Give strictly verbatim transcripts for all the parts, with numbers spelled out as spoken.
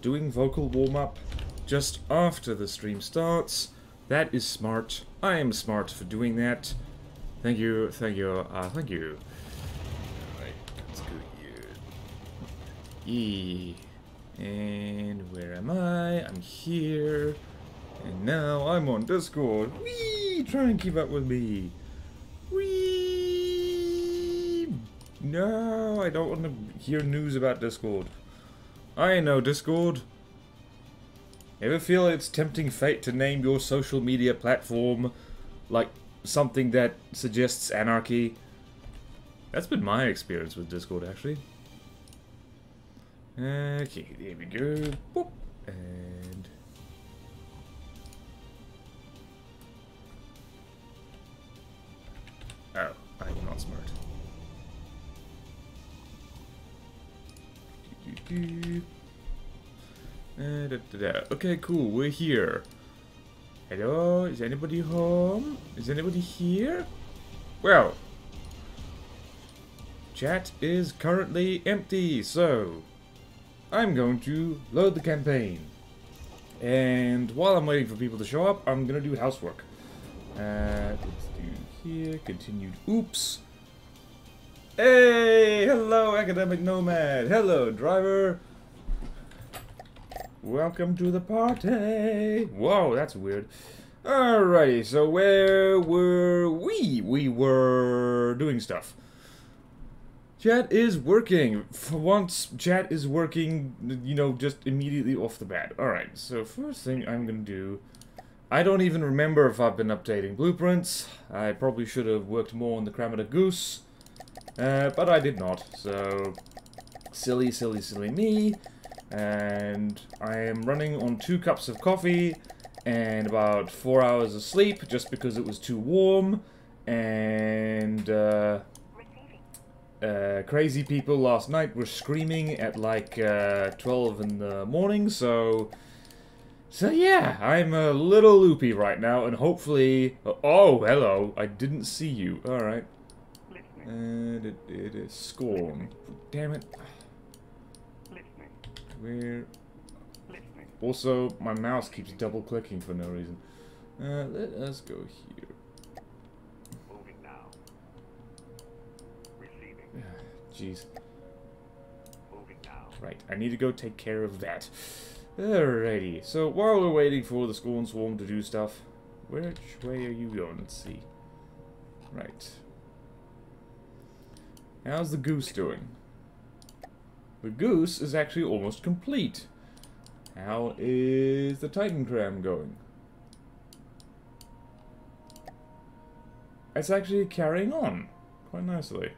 Doing vocal warm-up just after the stream starts. That is smart. I am smart for doing that. Thank you, thank you, uh, thank you. Alright, let's go here. E. And where am I? I'm here. And now I'm on Discord. Whee! Try and keep up with me. Whee! No, I don't want to hear news about Discord. I know Discord. Ever feel it's tempting fate to name your social media platform like something that suggests anarchy? That's been my experience with Discord, actually. Okay, there we go. Boop. And oh, I'm not smart. Do-do-do. Uh, da, da, da. Okay, cool, we're here. Hello, is anybody home? Is anybody here? Well, chat is currently empty, so I'm going to load the campaign. And while I'm waiting for people to show up, I'm gonna do housework. Uh, let's do here, continued oops. Hey, hello academic nomad, hello driver. Welcome to the party! Whoa, that's weird. Alrighty, so where were we? We were doing stuff. Chat is working. For once, chat is working, you know, just immediately off the bat. Alright, so first thing I'm gonna do... I don't even remember if I've been updating blueprints. I probably should have worked more on the Cramada Goose. Uh, but I did not, so... Silly, silly, silly me. And I am running on two cups of coffee and about four hours of sleep just because it was too warm, and uh, uh, crazy people last night were screaming at like uh, twelve in the morning, so so yeah, I'm a little loopy right now, and hopefully... Oh, hello, I didn't see you. Alright. And it, it is Scorn. Damn it. We're... Also, my mouse keeps double-clicking for no reason. Uh, let us go here. Moving now. Receiving. Jeez. Moving now. Right, I need to go take care of that. Alrighty, so while we're waiting for the Scorn Swarm to do stuff, which way are you going? Let's see. Right. How's the goose doing? The goose is actually almost complete. How is the Titan Crab going? It's actually carrying on quite nicely.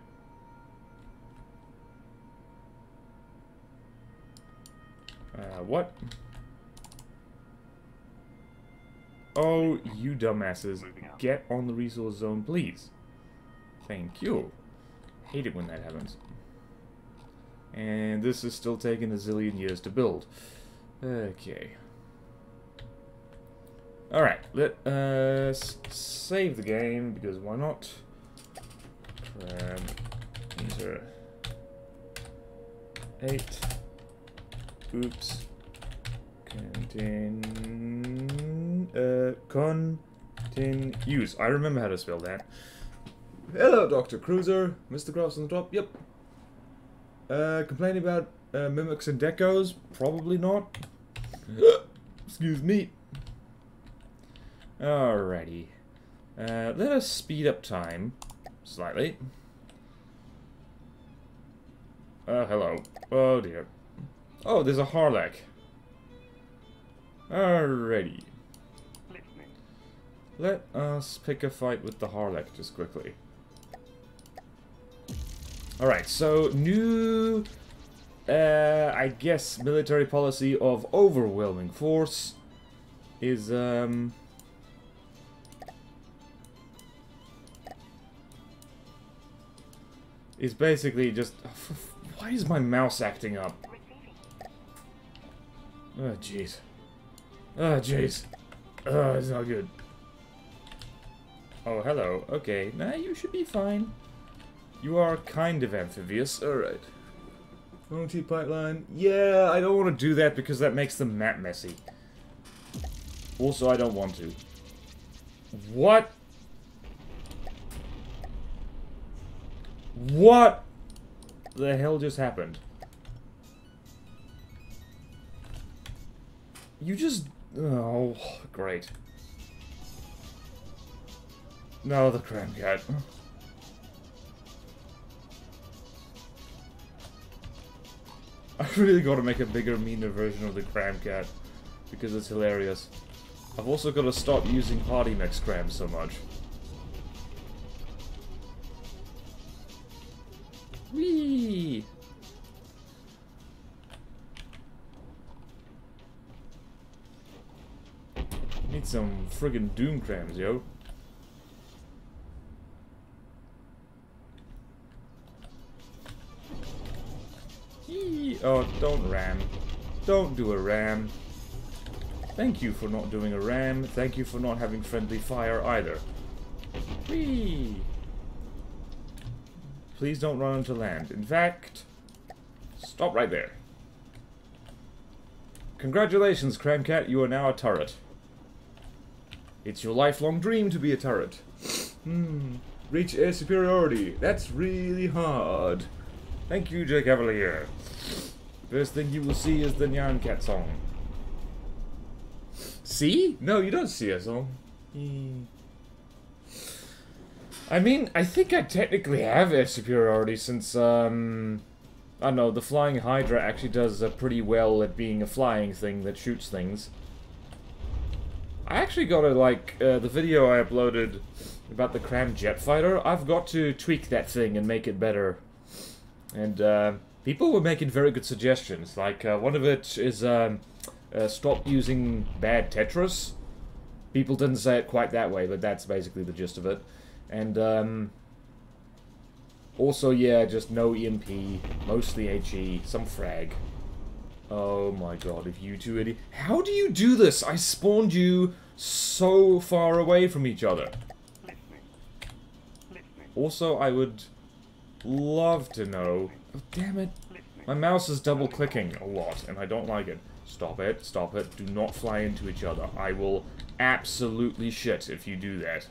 Uh, what? Oh, you dumbasses. Get on the resource zone, please. Thank you. Hate it when that happens. And this is still taking a zillion years to build. Okay. Alright, let us save the game, because why not? Cram-Neter. Eight. Oops. Contin... Uh, Continues. I remember how to spell that. Hello, Doctor Cruiser. Mister Graphs on the top. Yep. Uh, complain about uh, mimics and decos? Probably not. Excuse me. Alrighty. Uh, let us speed up time slightly. Uh, hello. Oh dear. Oh, there's a Harlech. Alrighty. Let us pick a fight with the Harlech just quickly. Alright, so new, uh, I guess, military policy of overwhelming force is, um... is basically just... Why is my mouse acting up? Oh, jeez. Oh, jeez. Oh, it's not good. Oh, hello. Okay, now you should be fine. You are kind of amphibious. Alright. O T pipeline. Yeah, I don't want to do that because that makes the map messy. Also, I don't want to. What? What the hell just happened? You just... Oh, great. No, the Cram Cat. I really gotta make a bigger, meaner version of the Cram Cat, because it's hilarious. I've also gotta stop using Hardy Mex Crams so much. Whee! Need some friggin' Doom Crams, yo. Oh, don't ram. Don't do a ram. Thank you for not doing a ram. Thank you for not having friendly fire either. Whee! Please don't run onto land. In fact, stop right there. Congratulations, Cram Cat. You are now a turret. It's your lifelong dream to be a turret. Hmm. Reach air superiority. That's really hard. Thank you, Jake Cavalier. First thing you will see is the Nyan Cat song. See? No, you don't see a song. Mm. I mean, I think I technically have air superiority since, um... I don't know, the Flying Hydra actually does uh, pretty well at being a flying thing that shoots things. I actually got to, like, uh, the video I uploaded about the Cram Jet Fighter, I've got to tweak that thing and make it better. And, uh... people were making very good suggestions, like uh, one of it is um, uh, stop using bad Tetris. People didn't say it quite that way, but that's basically the gist of it. And um, also, yeah, just no E M P, mostly H E, some frag. Oh my god, if you two idiots... How do you do this? I spawned you so far away from each other. Also, I would love to know... Oh, damn it. My mouse is double-clicking a lot, and I don't like it. Stop it, stop it. Do not fly into each other. I will absolutely shit if you do that.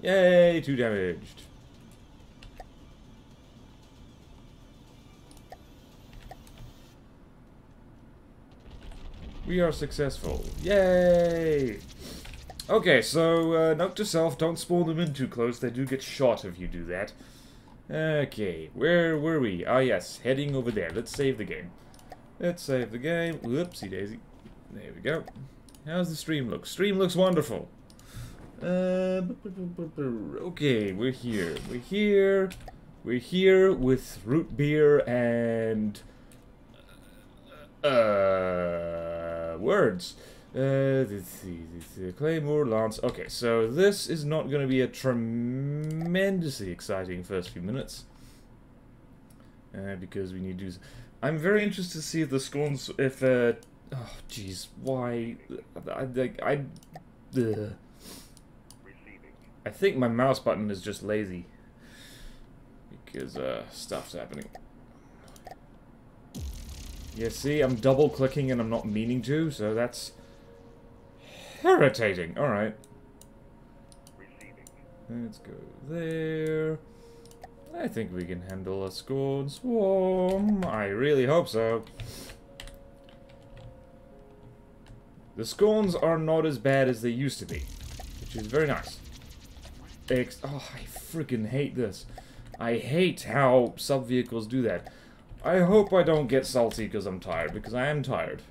Yay, two damaged. We are successful. Yay! Okay, so, uh, note to self, don't spawn them in too close, they do get shot if you do that. Okay, where were we? Ah yes, heading over there, let's save the game. Let's save the game, whoopsie daisy. There we go. How's the stream look? Stream looks wonderful. Uh, okay, we're here, we're here, we're here with root beer and... Uh, words. Uh, let's see, let's see, Claymore, Lance. Okay, so this is not going to be a tremendously exciting first few minutes. Uh, because we need to... I'm very interested to see if the Scorn... If, uh... Oh, jeez, why... I... I... I, uh, I think my mouse button is just lazy. Because, uh, stuff's happening. Yeah, see, I'm double-clicking and I'm not meaning to, so that's... irritating. All right. Receiving. Let's go there. I think we can handle a Scorn Swarm. I really hope so. The Scorns are not as bad as they used to be, which is very nice. Ex oh, I freaking hate this. I hate how sub-vehicles do that. I hope I don't get salty because I'm tired, because I am tired.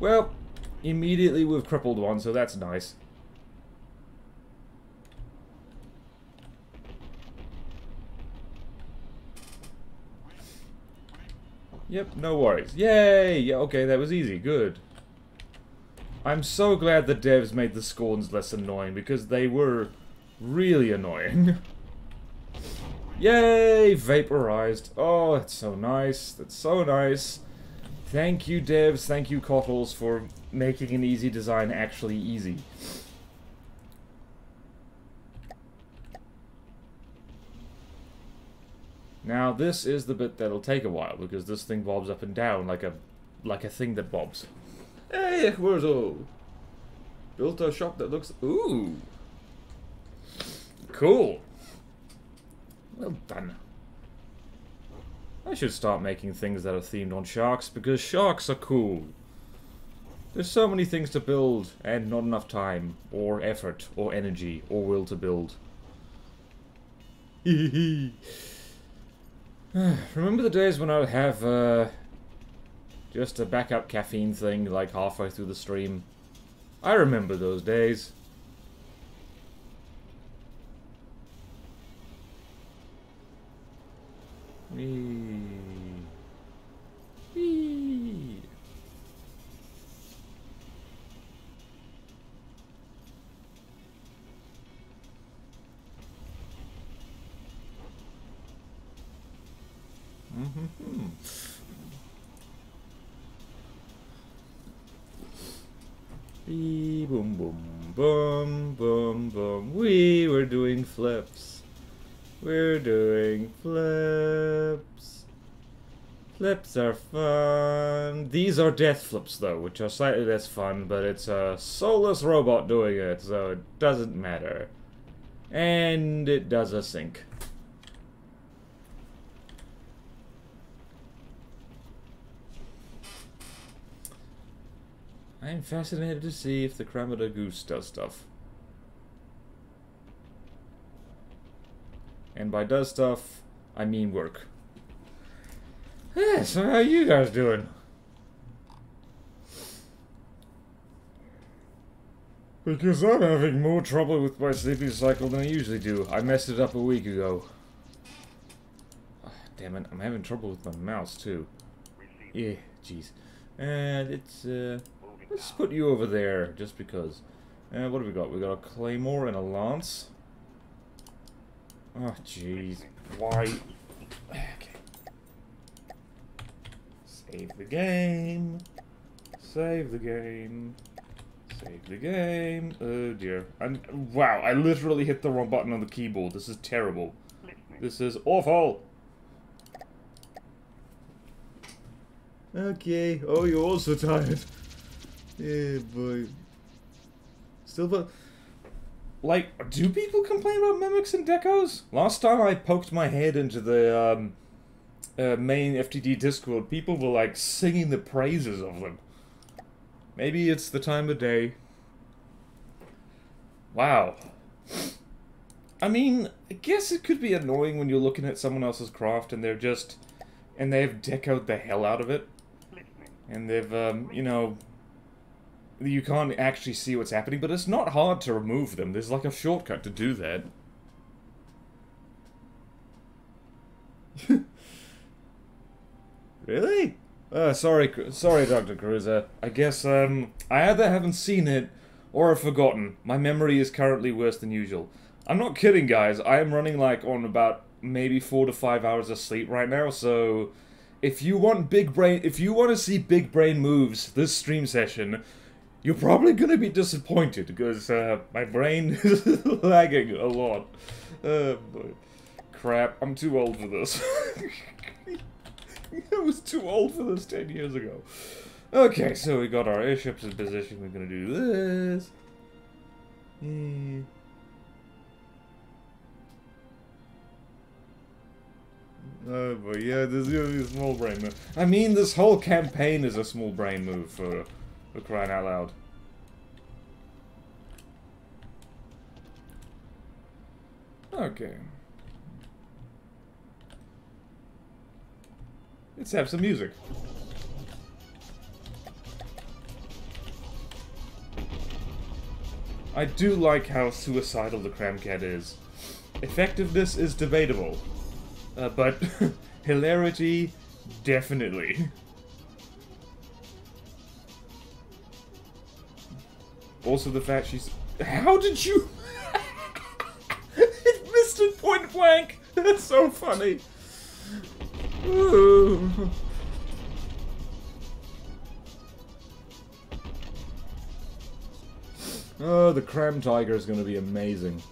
Well... immediately we've crippled one, so that's nice. Yep, no worries. Yay! Yeah, okay, that was easy. Good. I'm so glad the devs made the Scorns less annoying, because they were really annoying. Yay! Vaporized. Oh, that's so nice. That's so nice. Thank you, devs. Thank you, Cockles, for making an easy design actually easy. Now, this is the bit that'll take a while, because this thing bobs up and down like a like a thing that bobs. Hey, Wurzel! Built a shop that looks... Ooh! Cool! Well done. I should start making things that are themed on sharks, because sharks are cool. There's so many things to build, and not enough time, or effort, or energy, or will to build. Hehehe. Remember the days when I would have uh, just a backup caffeine thing like halfway through the stream? I remember those days. Wee. Wee. Mm-hmm. Wee, boom, boom, boom, boom, boom. We were doing flips. We're doing flips. Flips are fun. These are death flips, though, which are slightly less fun, but it's a soulless robot doing it, so it doesn't matter. And it does a sink. I'm fascinated to see if the Cramada Goose does stuff. And by does stuff, I mean work. Yeah, so how are you guys doing? Because I'm having more trouble with my sleeping cycle than I usually do. I messed it up a week ago. Oh, damn it, I'm having trouble with my mouse too. Yeah, jeez. And it's... Uh, let's put you over there, just because. Uh, what have we got? We got a claymore and a lance. Oh, jeez. Why? Okay. Save the game. Save the game. Save the game. Oh, dear. I'm, wow, I literally hit the wrong button on the keyboard. This is terrible. This is awful. Okay. Oh, you're also tired. Yeah, boy. Still, but... Like, do people complain about mimics and decos? Last time I poked my head into the um, uh, main F T D Discord, people were, like, singing the praises of them. Maybe it's the time of day. Wow. I mean, I guess it could be annoying when you're looking at someone else's craft and they're just... And they've decoed the hell out of it. And they've, um, you know... You can't actually see what's happening, but it's not hard to remove them. There's like a shortcut to do that. Really? Uh, sorry, sorry, Doctor Cruiser. I guess um, I either haven't seen it or have forgotten. My memory is currently worse than usual. I'm not kidding, guys. I am running like on about maybe four to five hours of sleep right now, so if you want big brain, if you want to see big brain moves this stream session. You're probably going to be disappointed, because uh, my brain is lagging a lot. Uh, crap, I'm too old for this. I was too old for this ten years ago. Okay, so we got our airships in position. We're going to do this. Mm. Oh boy, yeah, this is going to be a small brain move. I mean, this whole campaign is a small brain move for... We're crying out loud. Okay. Let's have some music. I do like how suicidal the Cram Cat is. Effectiveness is debatable, uh, but hilarity, definitely. Also the fact she's... How did you... It missed it point blank! That's so funny! Ooh. Oh, the Cram Tiger is going to be amazing.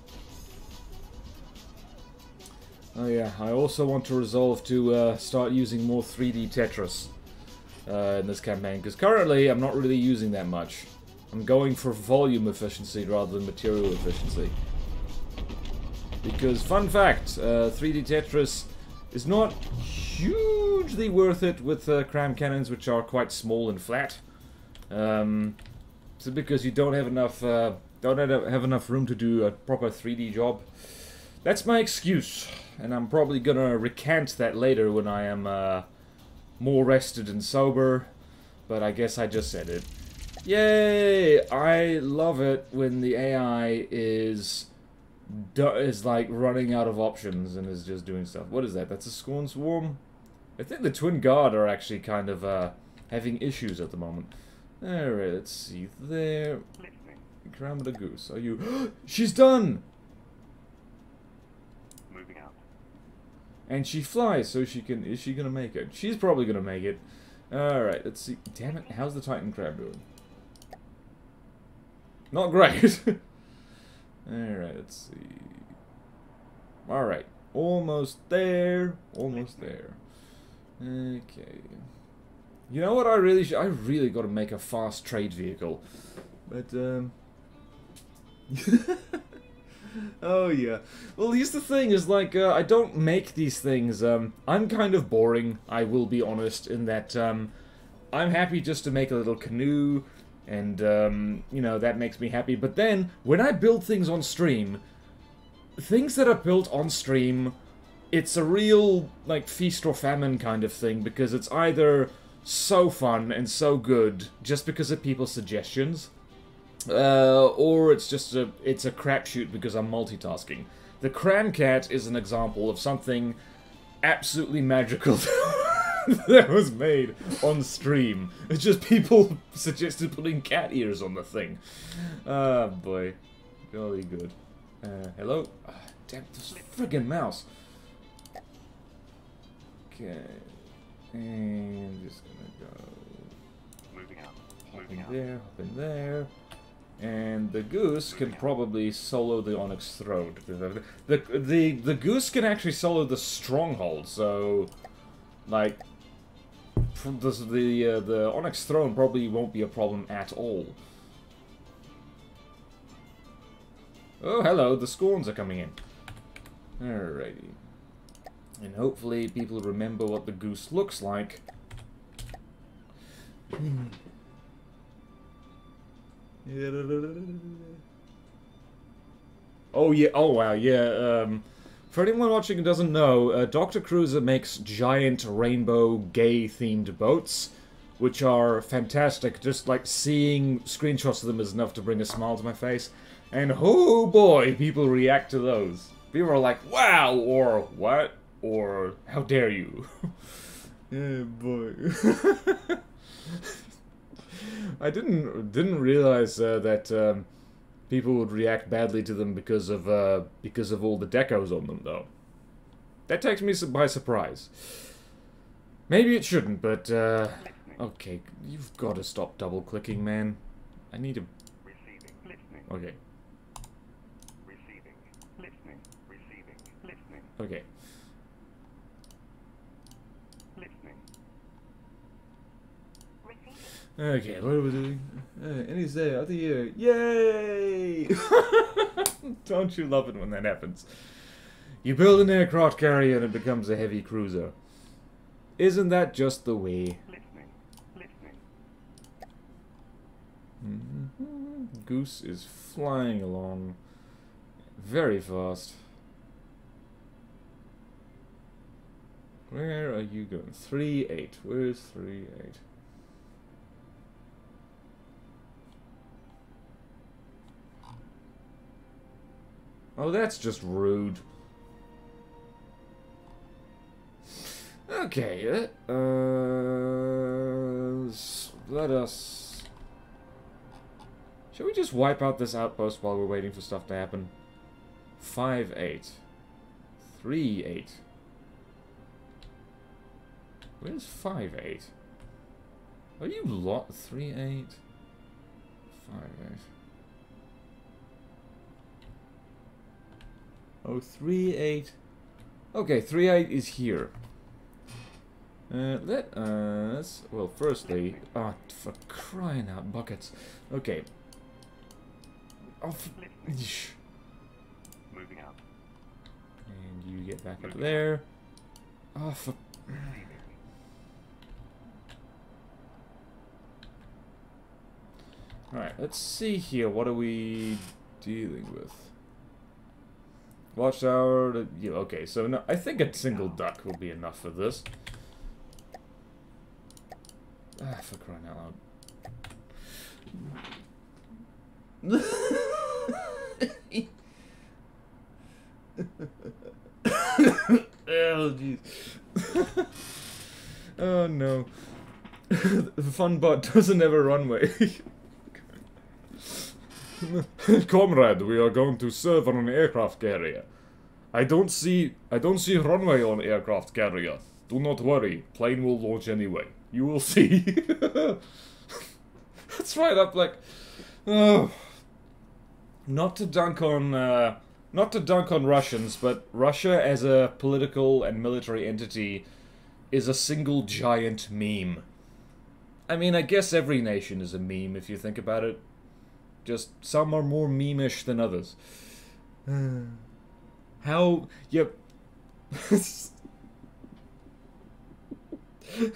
Oh yeah, I also want to resolve to uh, start using more three D Tetris uh, in this campaign, because currently I'm not really using that much. I'm going for volume efficiency rather than material efficiency. Because, fun fact, uh, three D Tetris is not hugely worth it with uh, cram cannons, which are quite small and flat. Um, so because you don't have enough uh, don't have enough room to do a proper three D job. That's my excuse, and I'm probably gonna recant that later when I am uh, more rested and sober. But I guess I just said it. Yay! I love it when the A I is. Is like running out of options and is just doing stuff. What is that? That's a Scorn Swarm? I think the Twin Guard are actually kind of uh, having issues at the moment. Alright, let's see there. Cram-Neter Goose, are you... She's done! Moving out. And she flies, so she can... Is she gonna make it? She's probably gonna make it. Alright, let's see. Damn it, how's the Titan Crab doing? Not great. Alright, let's see. Alright, almost there. Almost there. Okay. You know what I really should... I really got to make a fast trade vehicle. But, um... oh, yeah. Well, here's the thing, is like, uh, I don't make these things. Um, I'm kind of boring, I will be honest, in that, um... I'm happy just to make a little canoe... And, um, you know, that makes me happy. But then, when I build things on stream, things that are built on stream, it's a real, like, feast or famine kind of thing, because it's either so fun and so good just because of people's suggestions, uh, or it's just a, it's a crapshoot because I'm multitasking. The Cram Cat is an example of something absolutely magical that was made on stream. It's just people suggested putting cat ears on the thing. Ah, oh, boy. Jolly good. Uh, hello? Oh, damn, this friggin' mouse. Okay. And I'm just gonna go... Moving out. Moving out. Up in there, up in there. And the goose can probably solo the Onyx Throne. The, the, the, the goose can actually solo the stronghold, so... Like... This, the uh, the Onyx Throne probably won't be a problem at all. Oh, hello, the Scorns are coming in. Alrighty. And hopefully people remember what the goose looks like. Oh, yeah, oh wow, yeah, um... For anyone watching who doesn't know, uh, Doctor Cruiser makes giant rainbow gay-themed boats, which are fantastic. Just, like, seeing screenshots of them is enough to bring a smile to my face. And, oh boy, people react to those. People are like, wow, or what, or how dare you. Yeah, boy. I didn't, didn't realize uh, that... Um, People would react badly to them because of uh, because of all the decos on them, though. That takes me by surprise. Maybe it shouldn't, but uh, okay, you've got to stop double clicking, man. I need to. Receiving, listening. Okay. Receiving, listening. Receiving, listening. Okay. Listening. Okay, what are we doing? Uh, and he's there, out of here. Yay! Don't you love it when that happens? You build an aircraft carrier and it becomes a heavy cruiser. Isn't that just the way? Listening. Listening. Mm-hmm. Goose is flying along very fast. Where are you going? Three eight. Where's three eight? Oh, that's just rude. Okay, uh, uh, let us... Shall we just wipe out this outpost while we're waiting for stuff to happen? five eight. three eight. Where's five eight? Are you lot? three eight? five eight. Oh, three eight Okay, three eight is here. Uh, let us... Well, firstly... Ah, oh, for crying out buckets. Okay. Off. Moving up. And you get back Moving up there. Oh, for... Alright, let's see here. What are we dealing with? Watchtower... To, yeah, okay, so no, I think a single duck will be enough for this. Ah, for crying out loud. Oh, jeez. Oh, no. The fun bot doesn't ever run away. Comrade, we are going to serve on an aircraft carrier. I don't see I don't see runway on aircraft carrier. Do not worry, plane will launch anyway. You will see. That's right up like oh. Not to dunk on uh, not to dunk on Russians, but Russia as a political and military entity is a single giant meme. I mean, I guess every nation is a meme if you think about it. Just some are more meme-ish than others. Uh, how... Yep.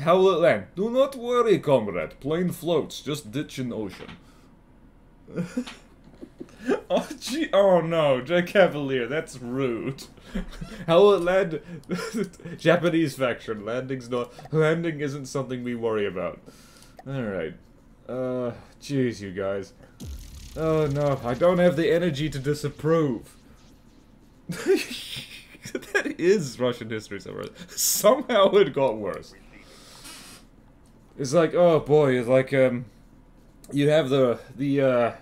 How will it land? Do not worry, comrade. Plane floats. Just ditch in ocean. Oh, gee. Oh, no. J. Cavalier, that's rude. How will it land? Japanese faction. Landing's not... Landing isn't something we worry about. Alright. Uh, jeez, you guys. Oh no, I don't have the energy to disapprove. That is Russian history somewhere. Somehow it got worse. It's like, oh boy, it's like, um... You have the, the, uh...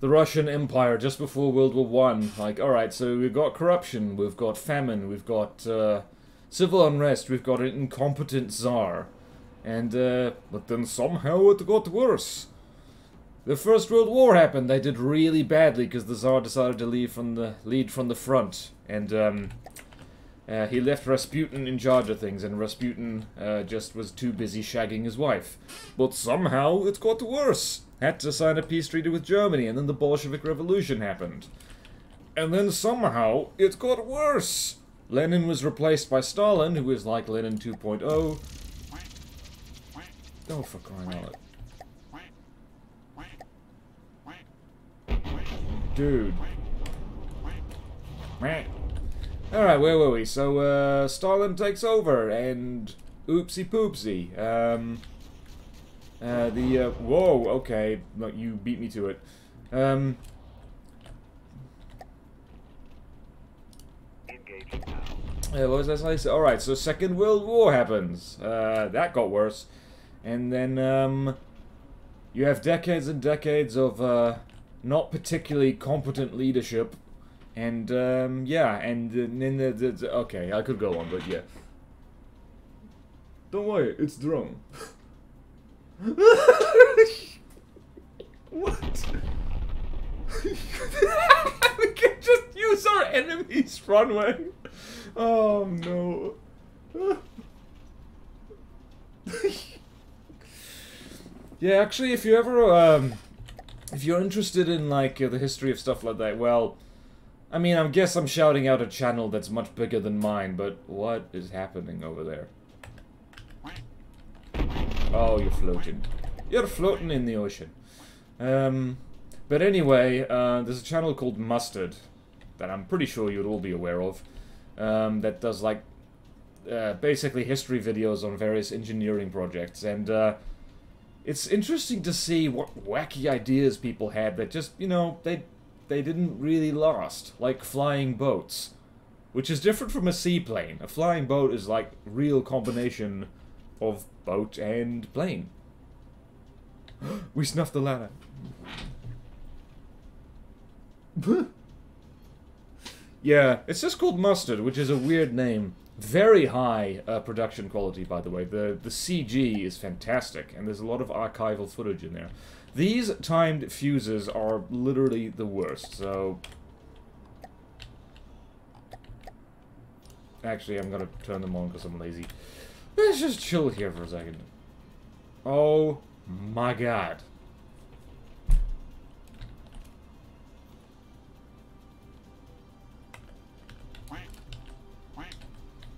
the Russian Empire just before World War One. Like, alright, so we've got corruption, we've got famine, we've got, uh... civil unrest, we've got an incompetent czar. And, uh... but then somehow it got worse. The First World War happened. They did really badly because the Tsar decided to leave from the lead from the front, and um, uh, he left Rasputin in charge of things, and Rasputin uh, just was too busy shagging his wife. But somehow it got worse. Had to sign a peace treaty with Germany, and then the Bolshevik Revolution happened, and then somehow it got worse. Lenin was replaced by Stalin, who is like Lenin two point oh. Oh, for crying out loud. Dude. Alright, where were we? So, uh, Stalin takes over, and... Oopsie poopsie. Um... Uh, the, uh... Whoa, okay. No, you beat me to it. Um... Uh, what was I saying? Alright, so Second World War happens. Uh, that got worse. And then, um... you have decades and decades of, uh... not particularly competent leadership, and um, yeah, and then the, the, the okay, I could go on, but yeah. Don't worry, it's drone. What? We can just use our enemy's runway. Oh no. Yeah, actually, if you ever um. If you're interested in, like, uh, the history of stuff like that, well... I mean, I guess I'm shouting out a channel that's much bigger than mine, but what is happening over there? Oh, you're floating. You're floating in the ocean. Um, but anyway, uh, there's a channel called Mustard, that I'm pretty sure you'd all be aware of, um, that does, like, uh, basically history videos on various engineering projects, and, uh... it's interesting to see what wacky ideas people had that just, you know, they they didn't really last. Like flying boats. Which is different from a seaplane. A flying boat is like real combination of boat and plane. We snuffed the ladder. Yeah, it's just called Mustard, which is a weird name. Very high uh, production quality, by the way. The the C G is fantastic, and there's a lot of archival footage in there. These timed fuses are literally the worst, so... Actually, I'm gonna turn them on because I'm lazy. Let's just chill here for a second. Oh my god.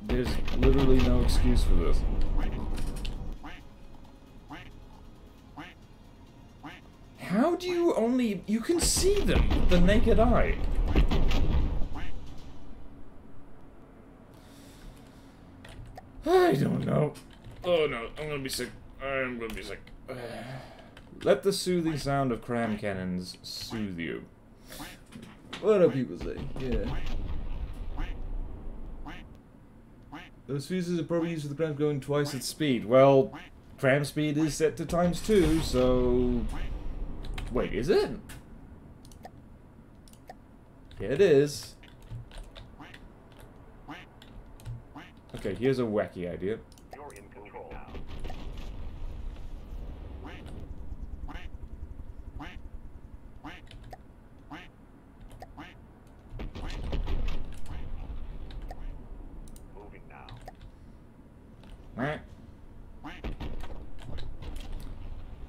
There's literally no excuse for this. How do you only... You can see them with the naked eye. I don't know. Oh no, I'm gonna be sick. I'm gonna be sick. Let the soothing sound of cram cannons soothe you. What do people say? Yeah. Those fuses are probably used for the crams going twice its speed. Well, cram speed is set to times two, so... Wait, is it? Yeah, it is. Okay, here's a wacky idea. You're in control now. Moving now.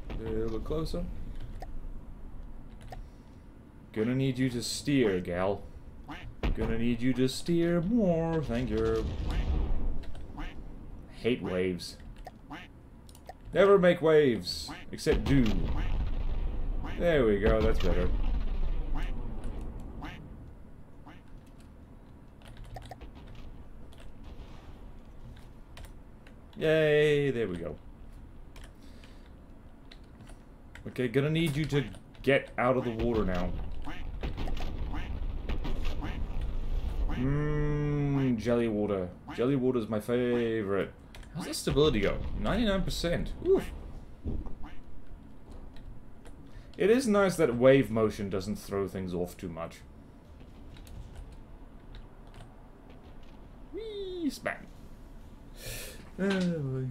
A little bit closer. Gonna need you to steer, gal. Gonna need you to steer more. Thank you. Hate waves. Never make waves, except do. There we go, that's better. Yay, there we go. Okay, gonna need you to get out of the water now. Mmm, jelly water. Jelly water is my favorite. How's that stability go? ninety-nine percent. Oof. It is nice that wave motion doesn't throw things off too much. Whee, smack. Oh.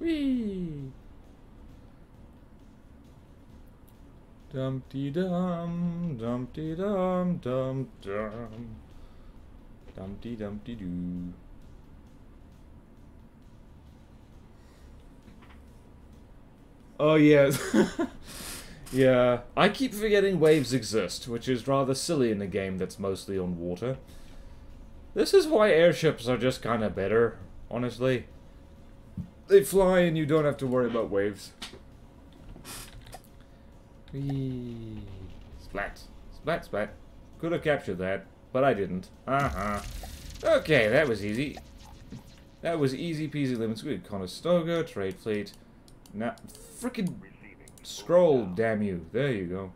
Whee. Dumpty dum, dumpty dum, dum dum, dumpty dumpty doo. Oh yes, yeah. I keep forgetting waves exist, which is rather silly in a game that's mostly on water. This is why airships are just kind of better, honestly. They fly and you don't have to worry about waves. Whee. Splat. Splat, splat. Could have captured that, but I didn't. Uh-huh. Okay, that was easy. That was easy peasy lemon squeak. Conestoga, trade fleet. Now, frickin' scroll, damn you. There you go.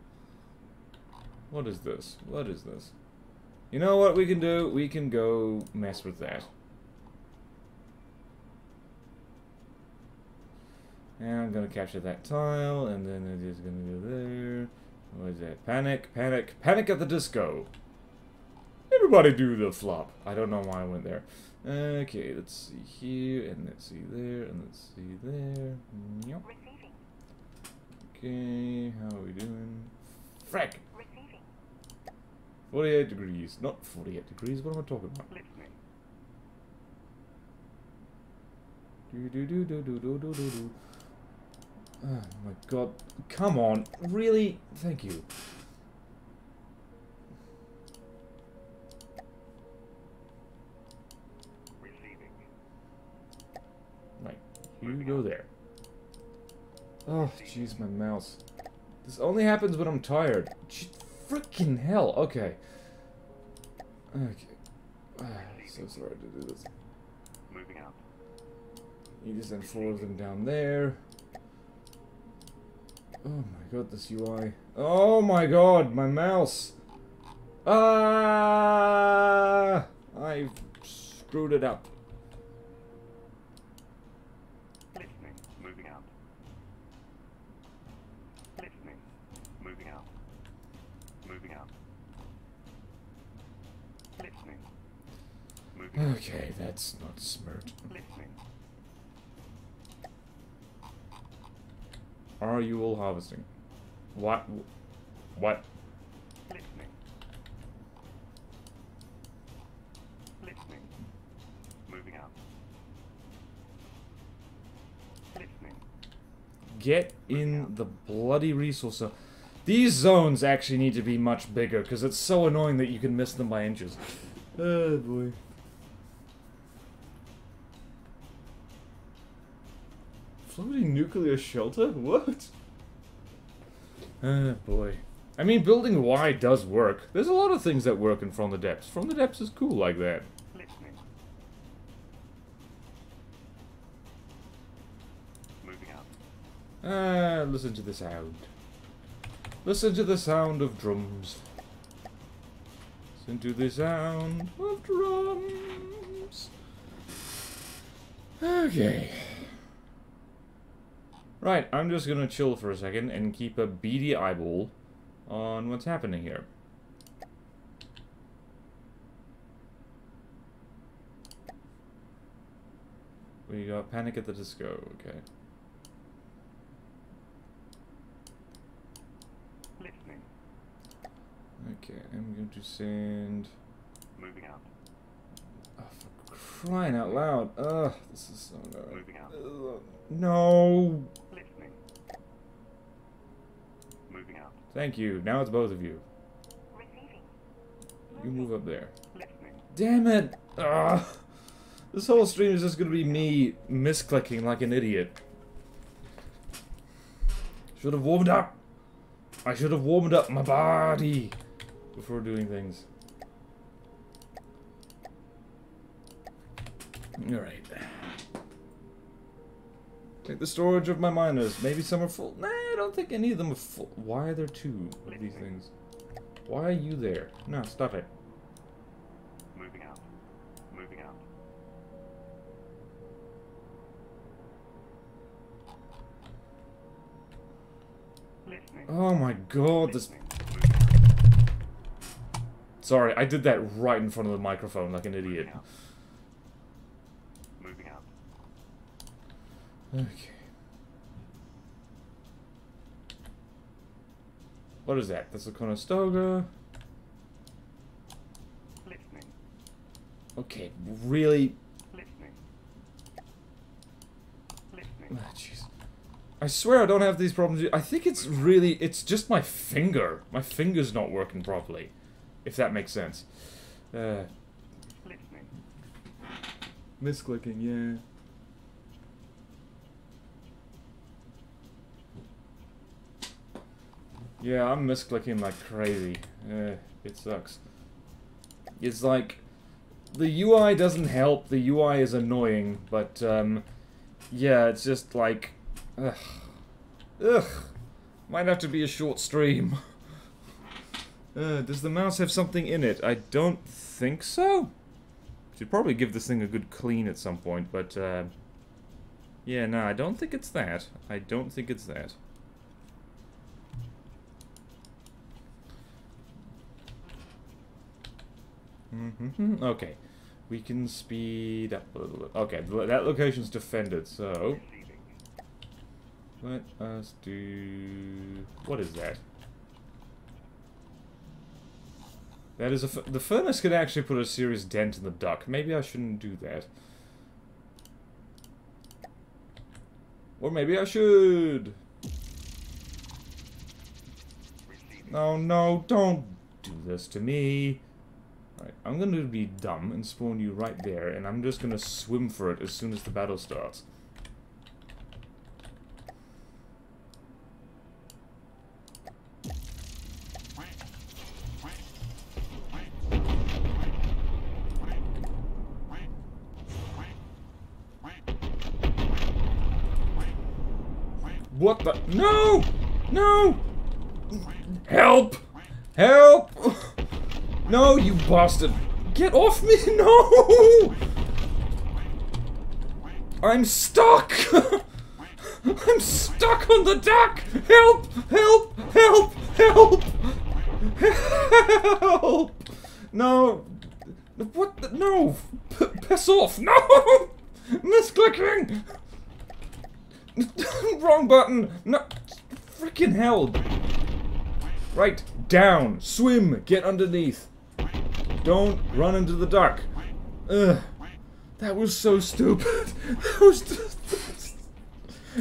What is this? What is this? You know what we can do? We can go mess with that. And I'm going to capture that tile, and then it is going to go there. What is that? Panic, panic, panic at the disco. Everybody do the flop. I don't know why I went there. Okay, let's see here, and let's see there, and let's see there. Yep. Okay, how are we doing? Frack! forty-eight degrees. Not forty-eight degrees, what am I talking about? Do do do do do do do do do. Oh my god, come on, really? Thank you. Receiving. Right, you go there. Oh, jeez, my mouse. This only happens when I'm tired. Freaking hell, okay. Okay. Ah, so sorry to do this. Moving out. You just then four of them down there. Oh my god, this U I. Oh my god, my mouse! Ah! I've screwed it up. Listening, moving out. Listening, moving out. Moving out. Listening, moving out. Okay, that's not smart. Listening. Are you all harvesting? What? What? Listening. get in the bloody resource. These zones actually need to be much bigger, because it's so annoying that you can miss them by inches. Oh, boy. Floating nuclear shelter? What? Oh, boy. I mean, building wide does work. There's a lot of things that work in From the Depths. From the Depths is cool like that. Moving up. Ah, uh, listen to the sound. Listen to the sound of drums. Listen to the sound of drums. Okay. Right, I'm just gonna chill for a second and keep a beady eyeball on what's happening here. We got Panic at the Disco, okay. Listening. Okay, I'm going to send... Moving out. Oh, for crying out loud. Ugh, this is so annoying. Moving out. Ugh, no! Thank you. Now it's both of you. You move up there. Damn it! Ugh. This whole stream is just gonna be me misclicking like an idiot. Should have warmed up. I should have warmed up my body before doing things. All right. Take the storage of my miners. Maybe some are full. Nah, I don't think any of them are full. Why are there two of these things? Why are you there? No, stop it. Moving out. Moving out. Listening. Oh my god, this... Sorry, I did that right in front of the microphone like an idiot. Okay. What is that? That's a Conestoga. Listening. Okay, really. Listening. Listening. Ah, jeez. I swear I don't have these problems. I think it's really, it's just my finger. My finger's not working properly. If that makes sense. Uh, Listening. Misclicking, yeah. Yeah, I'm misclicking like crazy. Uh, it sucks. It's like, the U I doesn't help, the U I is annoying, but, um, yeah, it's just like, ugh. Ugh. Might have to be a short stream. Uh, does the mouse have something in it? I don't think so. Should probably give this thing a good clean at some point, but, uh, yeah, no, I don't think it's that. I don't think it's that. Mm-hmm. Okay, we can speed up a little bit. Okay, that location's defended, so... Let us do... What is that? That is a... F the furnace could actually put a serious dent in the duck. Maybe I shouldn't do that. Or maybe I should! No, no, don't do this to me! I'm going to be dumb and spawn you right there, and I'm just going to swim for it as soon as the battle starts. What the? No! No! Help! Help! No, you bastard! Get off me! No! I'm stuck! I'm stuck on the duck! Help! Help! Help! Help! Help! No! What the? No! P piss off! No! Misclicking! Wrong button! No! Freaking hell! Right, down! Swim! Get underneath! Don't run into the duck. Ugh. That was so stupid. That was just...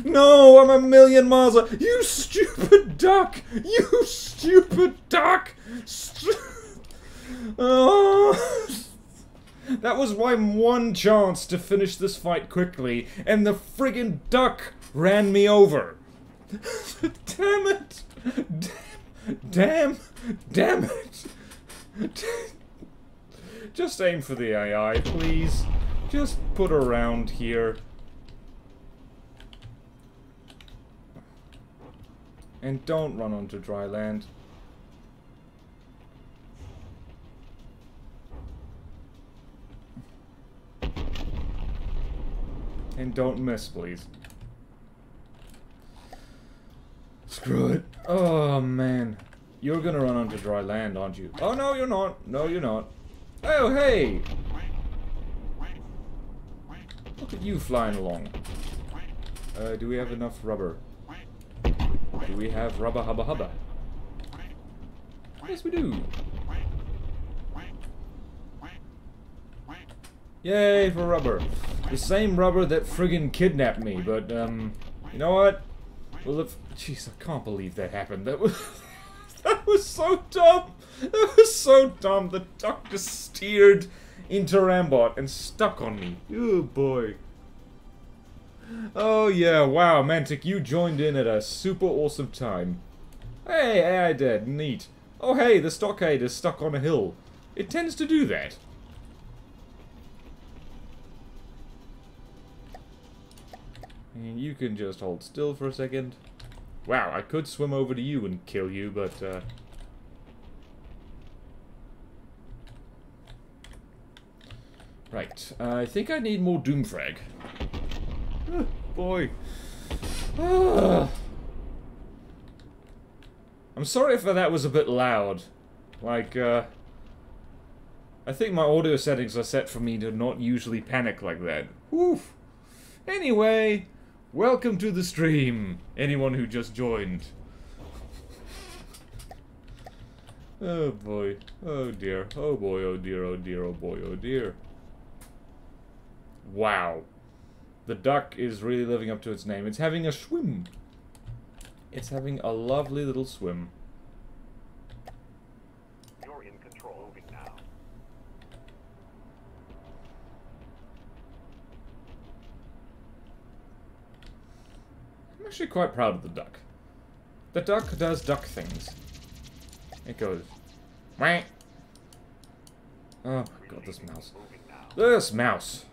No, I'm a million miles away. You stupid duck! You stupid duck! Stu oh. That was my one chance to finish this fight quickly, and the friggin' duck ran me over. Damn it! Damn, damn it! Just aim for the A I, please. Just put around here. And don't run onto dry land. And don't miss, please. Screw it. Oh, man. You're gonna run onto dry land, aren't you? Oh, no, you're not. No, you're not. Oh, hey! Look at you flying along. Uh, do we have enough rubber? Do we have rubber hubba hubba? Yes, we do. Yay for rubber. The same rubber that friggin' kidnapped me, but, um, you know what? Well, if... Jeez, I can't believe that happened. That was... That was so dumb! That was so dumb! The duck just steered into Rambot and stuck on me. Oh boy. Oh yeah, wow, Mantic, you joined in at a super awesome time. Hey, hey, I did. Neat. Oh hey, the stockade is stuck on a hill. It tends to do that. And you can just hold still for a second. Wow, I could swim over to you and kill you, but, uh... Right, uh, I think I need more Doomfrag. Oh, boy. Ah. I'm sorry if that was a bit loud. Like, uh... I think my audio settings are set for me to not usually panic like that. Woof! Anyway... Welcome to the stream, anyone who just joined. Oh boy, oh dear, oh boy, oh dear, oh dear, oh boy, oh dear. Wow. The duck is really living up to its name. It's having a swim. It's having a lovely little swim. You're in control of it now. I'm actually quite proud of the duck. The duck does duck things. It goes... Wah. Oh my god, this mouse. This mouse!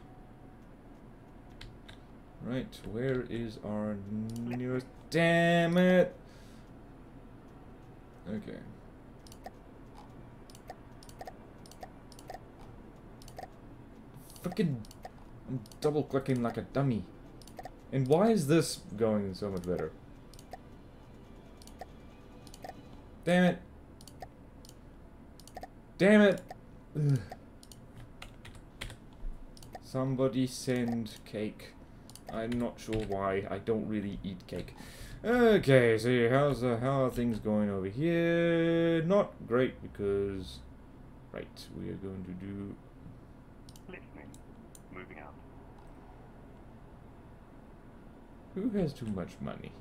Right, where is our nearest... Damn it! Okay. Frickin'... I'm double-clicking like a dummy. And why is this going so much better? Damn it! Damn it! Ugh. Somebody send cake. I'm not sure why. I don't really eat cake. Okay, so how's uh, how are things going over here? Not great because... Right, we are going to do... Listening. Moving out. Who has too much money?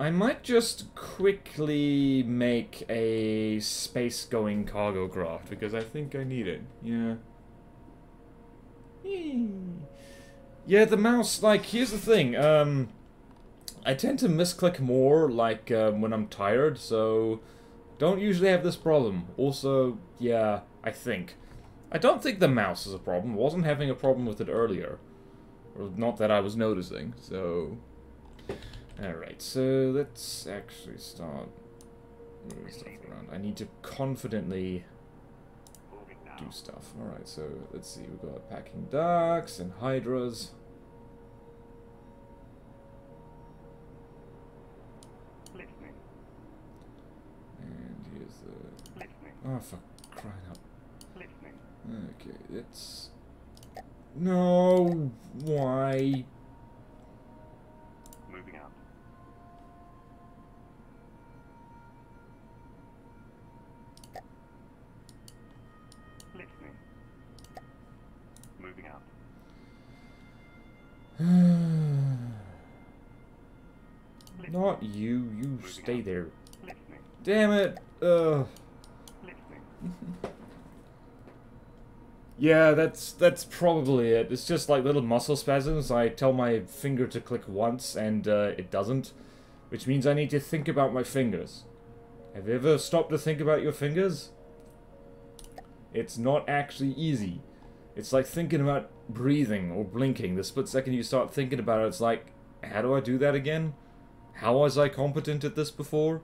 I might just quickly make a space-going cargo craft, because I think I need it. Yeah. Yeah, the mouse, like, here's the thing. Um, I tend to misclick more, like, um, when I'm tired, so... Don't usually have this problem. Also, yeah... I think. I don't think the mouse is a problem. Wasn't having a problem with it earlier. Or not that I was noticing, so... Alright, so let's actually start moving stuff around. I need to confidently do stuff. Alright, so let's see. We've got packing ducks and hydras. And here's the... Oh, fuck. Crying out. Okay, it's... No, why? Moving out. Listening. Not you, you stay there. Damn it! Ugh. Yeah, that's that's probably it. It's just like little muscle spasms. I tell my finger to click once and uh, it doesn't, which means I need to think about my fingers. Have you ever stopped to think about your fingers? It's not actually easy. It's like thinking about breathing or blinking. The split second you start thinking about it, it's like, how do I do that again? How was I competent at this before?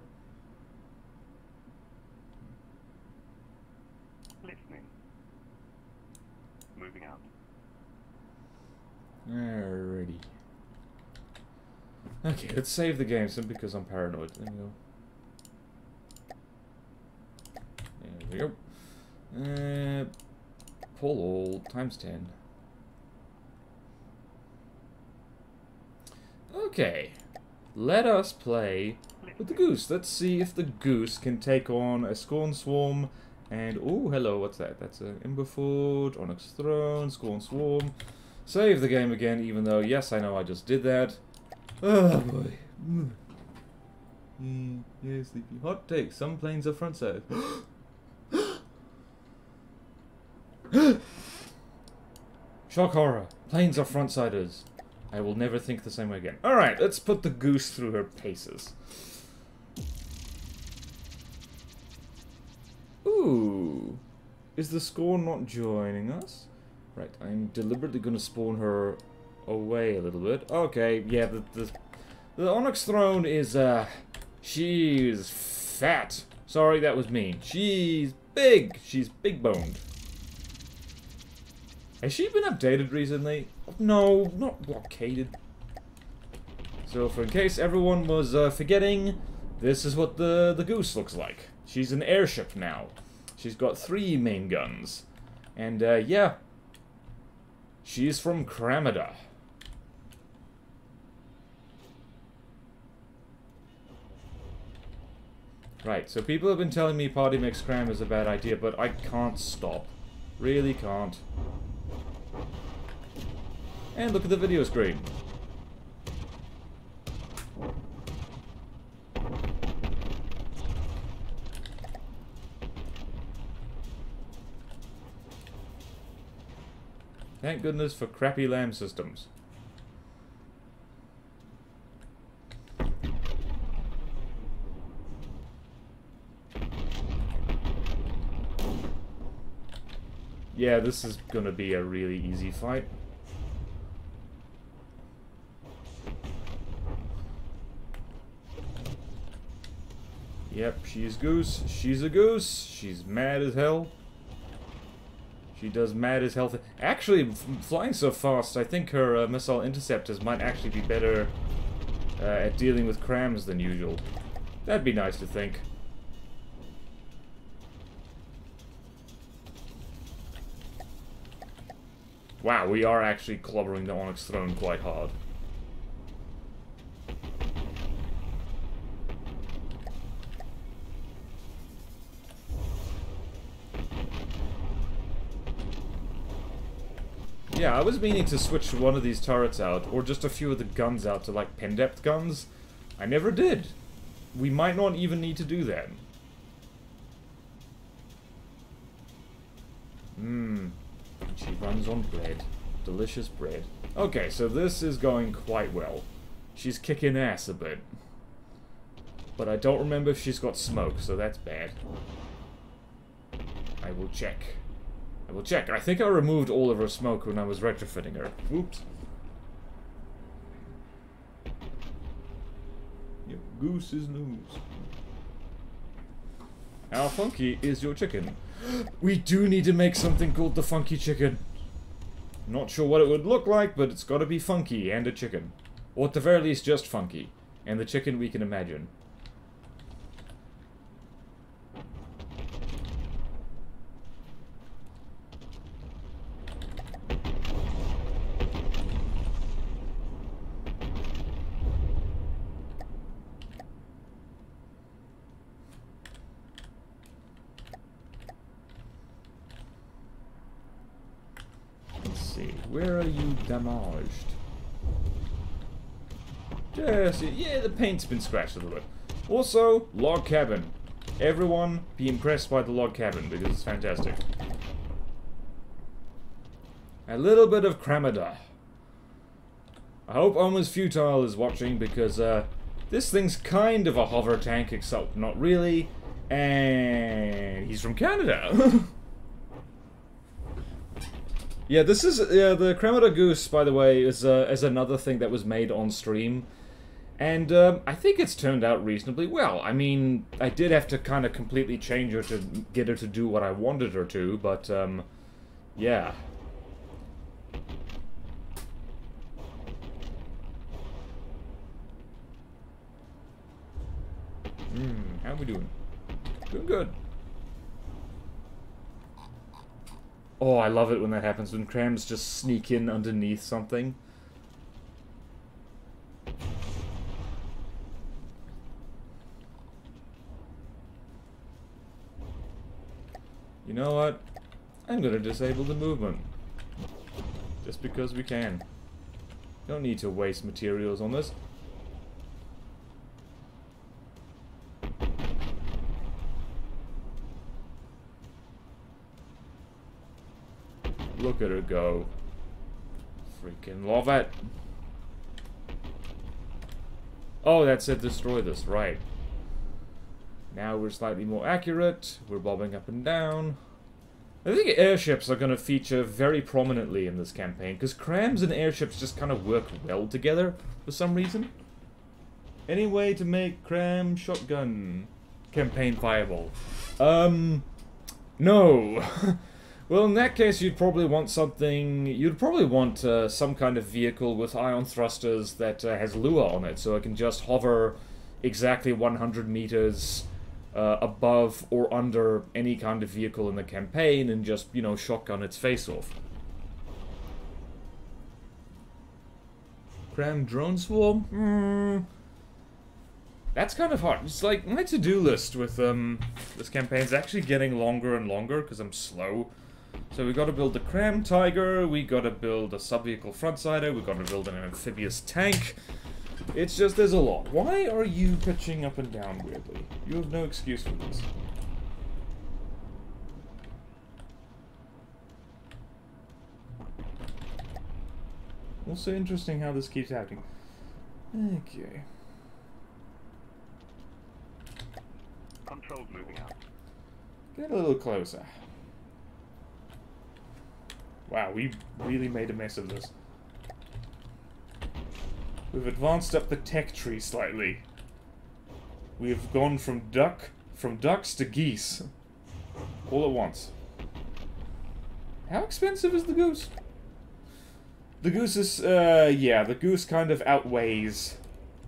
Listening. Moving out. Alrighty. Okay, let's save the game simply because I'm paranoid. There we go. There we go. Uh, pull all times ten. Okay. Let us play with the goose. Let's see if the goose can take on a Scorn Swarm and... Oh, hello, what's that? That's an Emberforge, Onyx Throne, Scorn Swarm. Save the game again, even though, yes, I know I just did that. Oh, boy. Mm. Mm, yeah, sleepy. Hot take. Some planes are front side. Shock horror. Planes are front-siders. I will never think the same way again. Alright, let's put the goose through her paces. Ooh. Is the Scorn not joining us? Right, I'm deliberately going to spawn her away a little bit. Okay, yeah, the, the, the Onyx Throne is, uh... she's fat. Sorry, that was mean. She's big. She's big-boned. Has she been updated recently? No, not blockaded. So, for in case everyone was uh, forgetting, this is what the, the goose looks like. She's an airship now. She's got three main guns. And, uh, yeah. She's from Cramada. Right, so people have been telling me Hardy Mex Crams is a bad idea, but I can't stop. Really can't. And look at the video screen. Thank goodness for crappy lamb systems. Yeah, this is gonna be a really easy fight. Yep, she's goose. She's a goose. She's mad as hell. She does mad as hell. Actually, flying so fast, I think her uh, missile interceptors might actually be better uh, at dealing with crams than usual. That'd be nice to think. Wow, we are actually clobbering the Onyx Throne quite hard. Yeah, I was meaning to switch one of these turrets out, or just a few of the guns out to, like, pen-depth guns. I never did. We might not even need to do that. Mmm. She runs on bread. Delicious bread. Okay, so this is going quite well. She's kicking ass a bit. But I don't remember if she's got smoke, so that's bad. I will check. I will check. I think I removed all of her smoke when I was retrofitting her. Oops. Your goose is news. How funky is your chicken? We do need to make something called the funky chicken. Not sure what it would look like, but it's got to be funky and a chicken. Or at the very least, just funky. And the chicken we can imagine. Damaged. Just, yeah, the paint's been scratched a little bit. Also, log cabin. Everyone be impressed by the log cabin because it's fantastic. A little bit of Cramada. I hope Oma's Futile is watching because uh, this thing's kind of a hover tank, except not really. And he's from Canada. Yeah, this is uh, the Cramada Goose, by the way, is, uh, is another thing that was made on stream. And um, I think it's turned out reasonably well. I mean, I did have to kind of completely change her to get her to do what I wanted her to, but um, yeah. Mm, how are we doing? Doing good. Oh, I love it when that happens, when crams just sneak in underneath something. You know what? I'm gonna disable the movement. Just because we can. Don't need to waste materials on this. Look at her go. Freaking love it. Oh, that said destroy this, right. Now we're slightly more accurate. We're bobbing up and down. I think airships are going to feature very prominently in this campaign, because crams and airships just kind of work well together for some reason. Any way to make cram shotgun campaign viable? Um, no. Well, in that case, you'd probably want something... You'd probably want uh, some kind of vehicle with ion thrusters that uh, has Lua on it, so it can just hover exactly one hundred meters... Uh, above or under any kind of vehicle in the campaign and just, you know, shotgun its face off. Cram Drone Swarm? Mm. That's kind of hard. It's like, my to-do list with um, this campaign is actually getting longer and longer because I'm slow. So we got to build the Cram Tiger, we got to build a sub-vehicle frontsider, we got to build an amphibious tank. It's just, there's a lot. Why are you pitching up and down weirdly? You have no excuse for this. Also interesting how this keeps happening. Okay. Controlled moving out. Get a little closer. Wow, we really made a mess of this. We've advanced up the tech tree slightly. We've gone from duck, from ducks to geese, all at once. How expensive is the goose? The goose is, uh, yeah, the goose kind of outweighs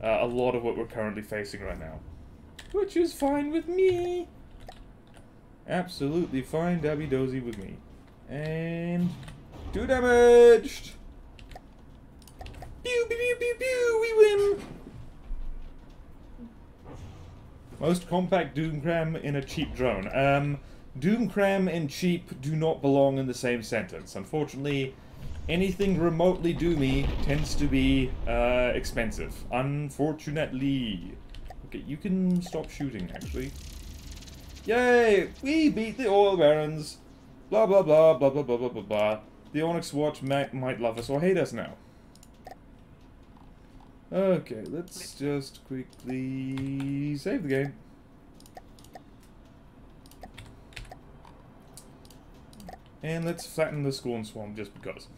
uh, a lot of what we're currently facing right now, which is fine with me. Absolutely fine, dabby dozy with me. And two damaged. Pew, pew, pew, pew, pew, we win! Most compact Doom Cram in a cheap drone. Um, Doom Cram and cheap do not belong in the same sentence. Unfortunately, anything remotely doomy tends to be uh, expensive. Unfortunately. Okay, you can stop shooting, actually. Yay! We beat the oil barons! Blah, blah, blah, blah, blah, blah, blah, blah, blah. The Onyx Watch might, might love us or hate us now. Okay, let's just quickly save the game. And let's flatten the Scorn Swarm just because.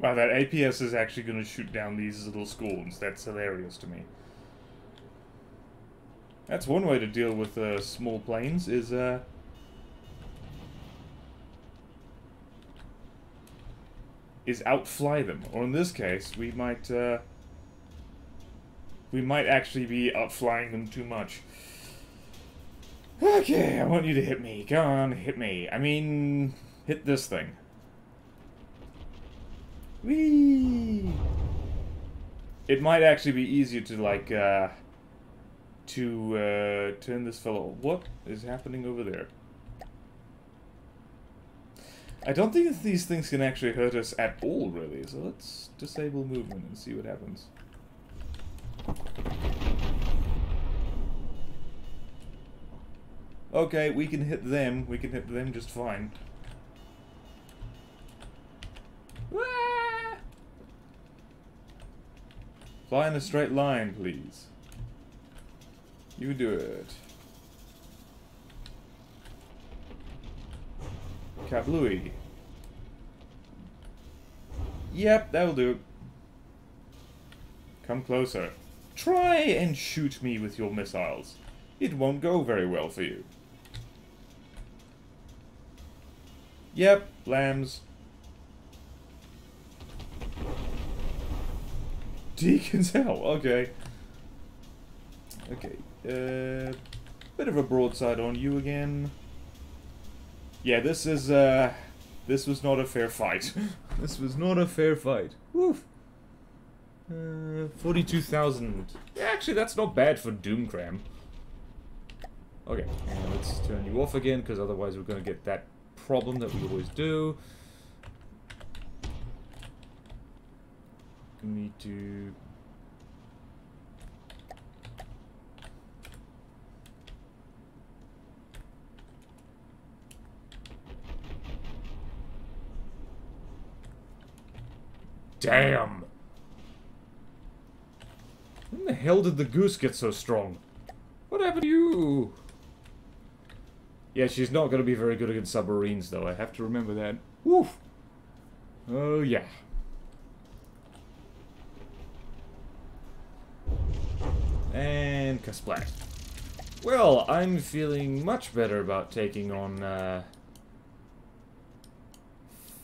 Wow, that A P S is actually going to shoot down these little scorns. That's hilarious to me. That's one way to deal with uh, small planes, is... Uh... is outfly them. Or in this case, we might... Uh, we might actually be outflying them too much. Okay, I want you to hit me. Go on, hit me. I mean, hit this thing. Whee! It might actually be easier to, like, uh... to, uh, turn this fellow... What is happening over there? I don't think that these things can actually hurt us at all, really. So let's disable movement and see what happens. Okay, we can hit them. We can hit them just fine. Ah! Fly in a straight line, please. You do it. Kablooey. Yep, that'll do it. Come closer. Try and shoot me with your missiles. It won't go very well for you. Yep, lambs. Deacon's hell, okay. Okay, uh, bit of a broadside on you again. Yeah, this is, uh, this was not a fair fight. This was not a fair fight. Woof. Uh, forty-two thousand. Yeah, actually, that's not bad for Doom Cram. Okay, now let's turn you off again, because otherwise we're going to get that problem that we always do. We need to... Damn! When the hell did the goose get so strong? What happened to you? Yeah, she's not going to be very good against submarines, though. I have to remember that. Woof! Oh, yeah. And kasplat. Well, I'm feeling much better about taking on, uh...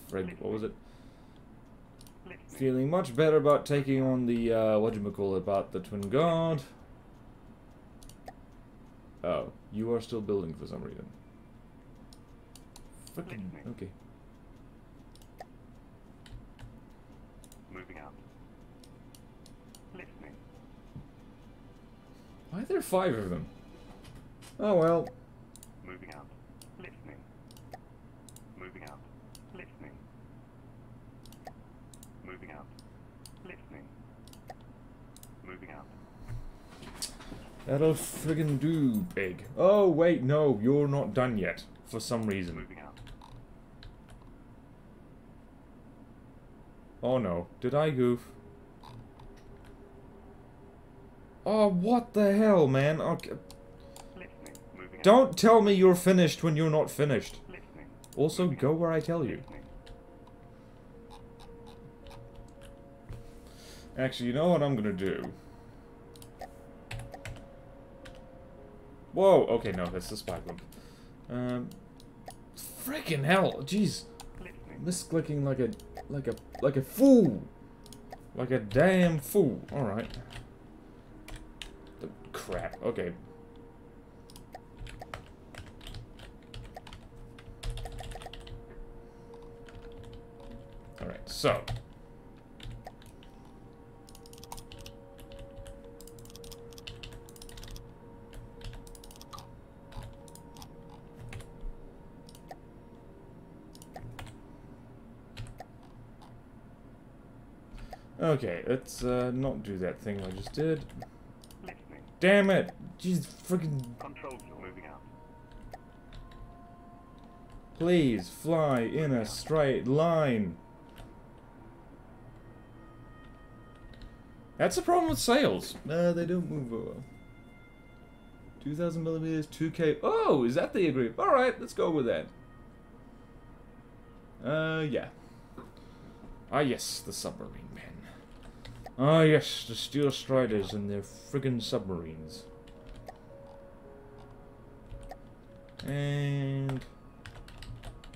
Fred, what was it? Feeling much better about taking on the, uh, what do you call it, about the Twin Guard. Oh, you are still building for some reason. Freaking, okay. Moving up. Listening. Why are there five of them? Oh well. Moving up. Listening. Moving up. Listening. Moving up, listening, moving up. That'll friggin' do, big. Oh, wait, no, you're not done yet, for some reason. Moving up. Oh no, did I goof? Oh, what the hell, man? Okay. Listening, moving up. Don't tell me you're finished when you're not finished. Listening, also, moving go where I tell you. Listening. Actually, you know what I'm gonna do? Whoa! Okay, no, that's the spy bump. Um, freaking hell! Jeez, misclicking like a like a like a fool, like a damn fool. All right. The crap. Okay. All right. So. Okay, let's uh, not do that thing I just did. Listening. Damn it! Jeez, freaking controls moving out. Please fly in a straight line. That's the problem with sails. Uh, they don't move very well. Two thousand millimeters, two K. Oh, is that the agreement? All right, let's go with that. Uh, yeah. Ah, yes, the submarine. Ah, yes, the Steel Striders and their friggin' submarines. And...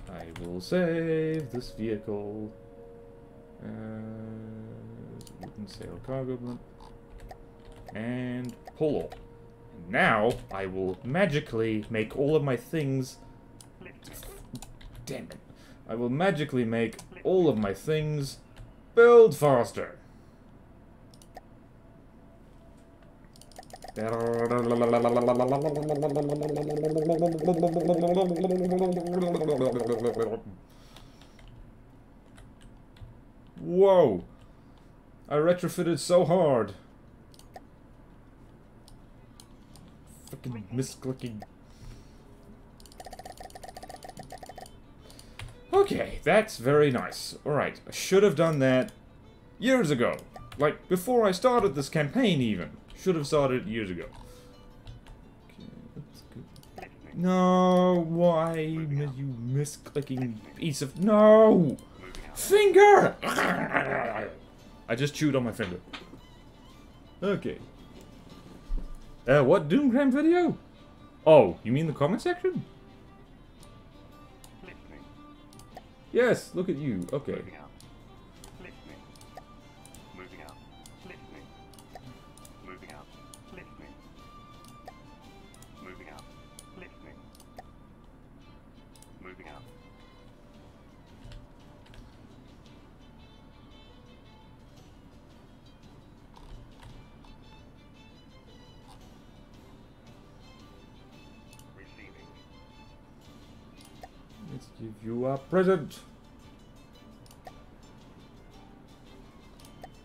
I will save this vehicle. Uh, wooden sail cargo blimp. and pull. Now I will magically make all of my things. Damn it. I will magically make all of my things build faster. Whoa! I retrofitted so hard. Fucking misclicking. Okay, that's very nice. Alright, I should have done that years ago. Like, before I started this campaign, even. Should have started years ago. Okay, that's good. No, why, you misclicking piece of. No! Finger! I just chewed on my finger. Okay. Uh, what Doom Cram video? Oh, you mean the comment section? Yes, look at you. Okay. Moving up. Listening. Moving up. Listening. Moving up. Listening. Moving up. Listening. Moving up. Give you a present.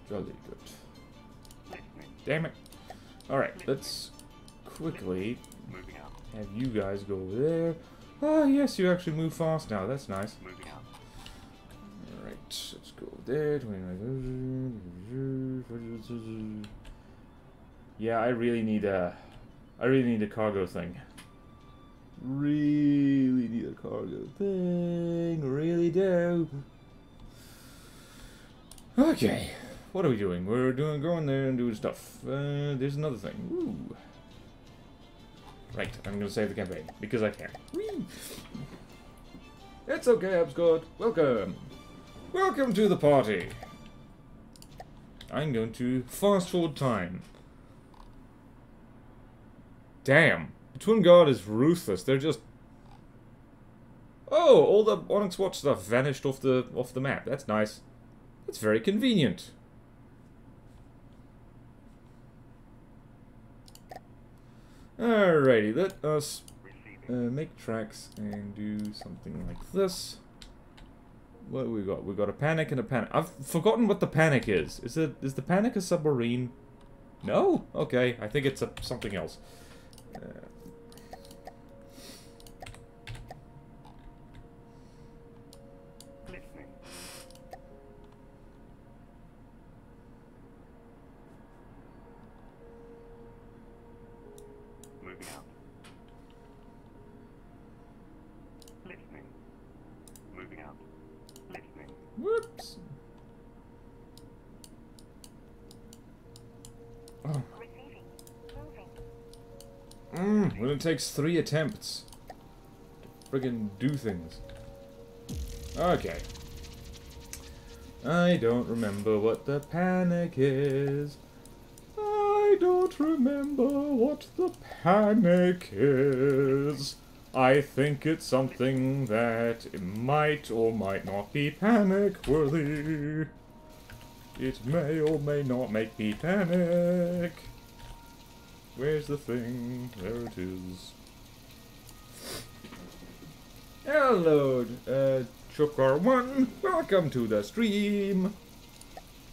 Jolly good. Damn it. Alright, let's quickly have you guys go over there. Ah, yes, you actually move fast now. That's nice. Alright, let's go over there. Yeah, I really need a... I really need a cargo thing. Really need a cargo thing, really do. Okay, what are we doing? We're doing going there and doing stuff. Uh, there's another thing. Ooh. Right, I'm gonna save the campaign because I can. Whee. It's okay, Abscott. Welcome, welcome to the party. I'm going to fast forward time. Damn. Twin Guard is ruthless. They're just... Oh, all the Onyx Watch stuff vanished off the off the map. That's nice. That's very convenient. Alrighty, let us uh, make tracks and do something like this. What have we got? We got a panic and a panic. I've forgotten what the panic is. Is it is the panic a submarine? No? Okay, I think it's a, something else. Uh, It takes three attempts to friggin' do things. Okay. I don't remember what the panic is. I don't remember what the panic is. I think it's something that it might or might not be panic-worthy. It may or may not make me panic. Where's the thing? There it is. Hello, uh, Chukar one. Welcome to the stream.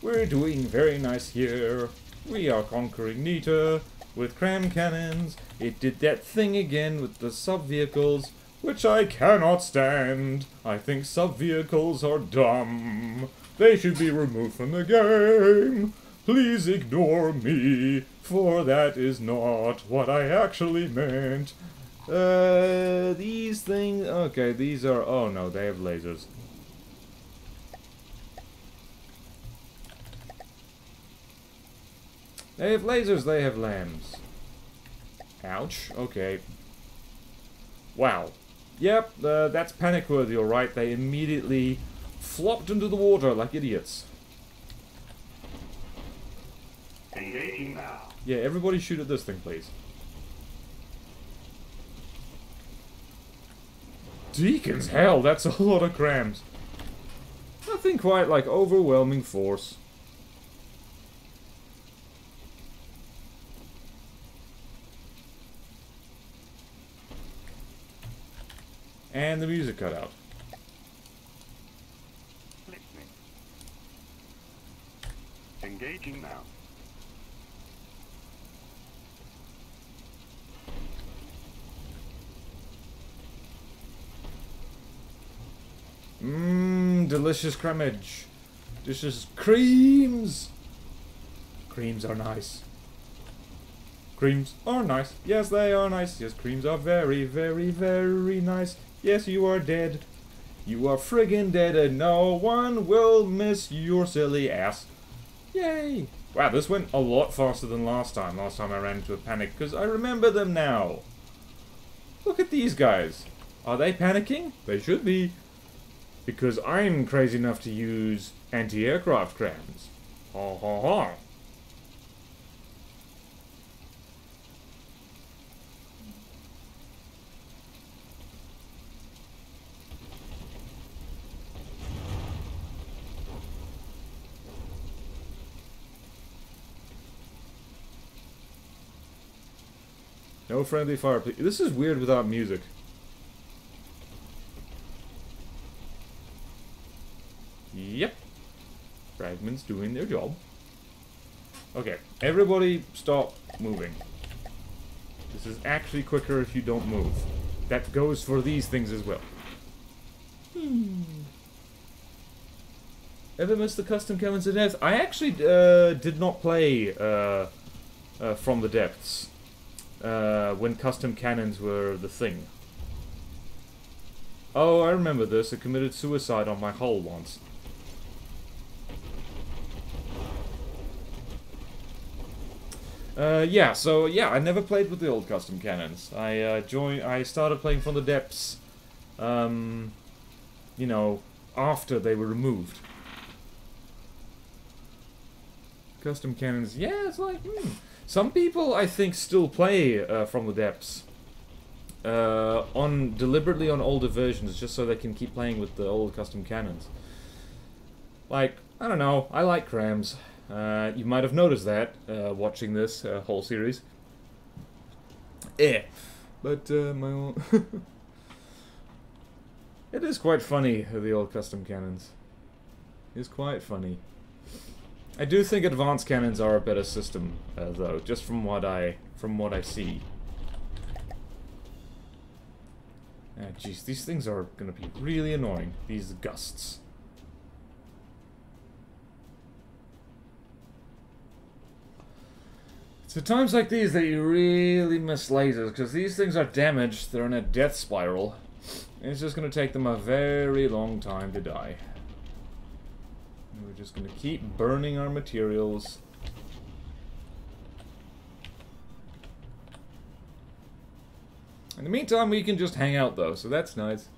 We're doing very nice here. We are conquering Nita with cram cannons. It did that thing again with the sub-vehicles, which I cannot stand. I think sub-vehicles are dumb. They should be removed from the game. Please ignore me, for that is not what I actually meant. Uh, these things... Okay, these are... Oh no, they have lasers. They have lasers, they have lambs. Ouch, okay. Wow. Yep, uh, that's panic-worthy, alright. They immediately flopped into the water like idiots. Engaging now. Yeah, everybody shoot at this thing, please. Deacons, hell, that's a lot of crams. Nothing quite like overwhelming force. And the music cut out. Listening. Engaging now. Mmm, delicious cramage. Delicious creams. Creams are nice. Creams are nice. Yes, they are nice. Yes, creams are very, very, very nice. Yes, you are dead. You are friggin' dead and no one will miss your silly ass. Yay! Wow, this went a lot faster than last time. Last time I ran into a panic, because I remember them now. Look at these guys. Are they panicking? They should be. Because I'm crazy enough to use anti-aircraft crams. Ha ha ha. No friendly fire, please. This is weird without music. Yep. Fragments doing their job. Okay, everybody stop moving. This is actually quicker if you don't move. That goes for these things as well. Hmm. Ever missed the custom Cram to Death? I actually uh, did not play uh, uh, From the Depths. Uh, when custom cannons were the thing. Oh, I remember this. I committed suicide on my hull once. Uh, yeah, so, yeah, I never played with the old custom cannons. I, uh, joined, I started playing From the Depths, um, you know, after they were removed. Custom cannons, yeah, it's like, hmm. Some people, I think, still play uh, From the Depths uh, on deliberately on older versions, just so they can keep playing with the old custom cannons. Like, I don't know, I like crams. Uh, you might have noticed that uh, watching this uh, whole series. Eh, but uh, my own it is quite funny, the old custom cannons. It's quite funny. I do think advanced cannons are a better system, uh, though, just from what I from what I see. Ah, jeez, these things are going to be really annoying. These gusts. It's at times like these that you really miss lasers, because these things are damaged. They're in a death spiral, and it's just going to take them a very long time to die. We're just going to keep burning our materials. In the meantime, we can just hang out, though, so that's nice.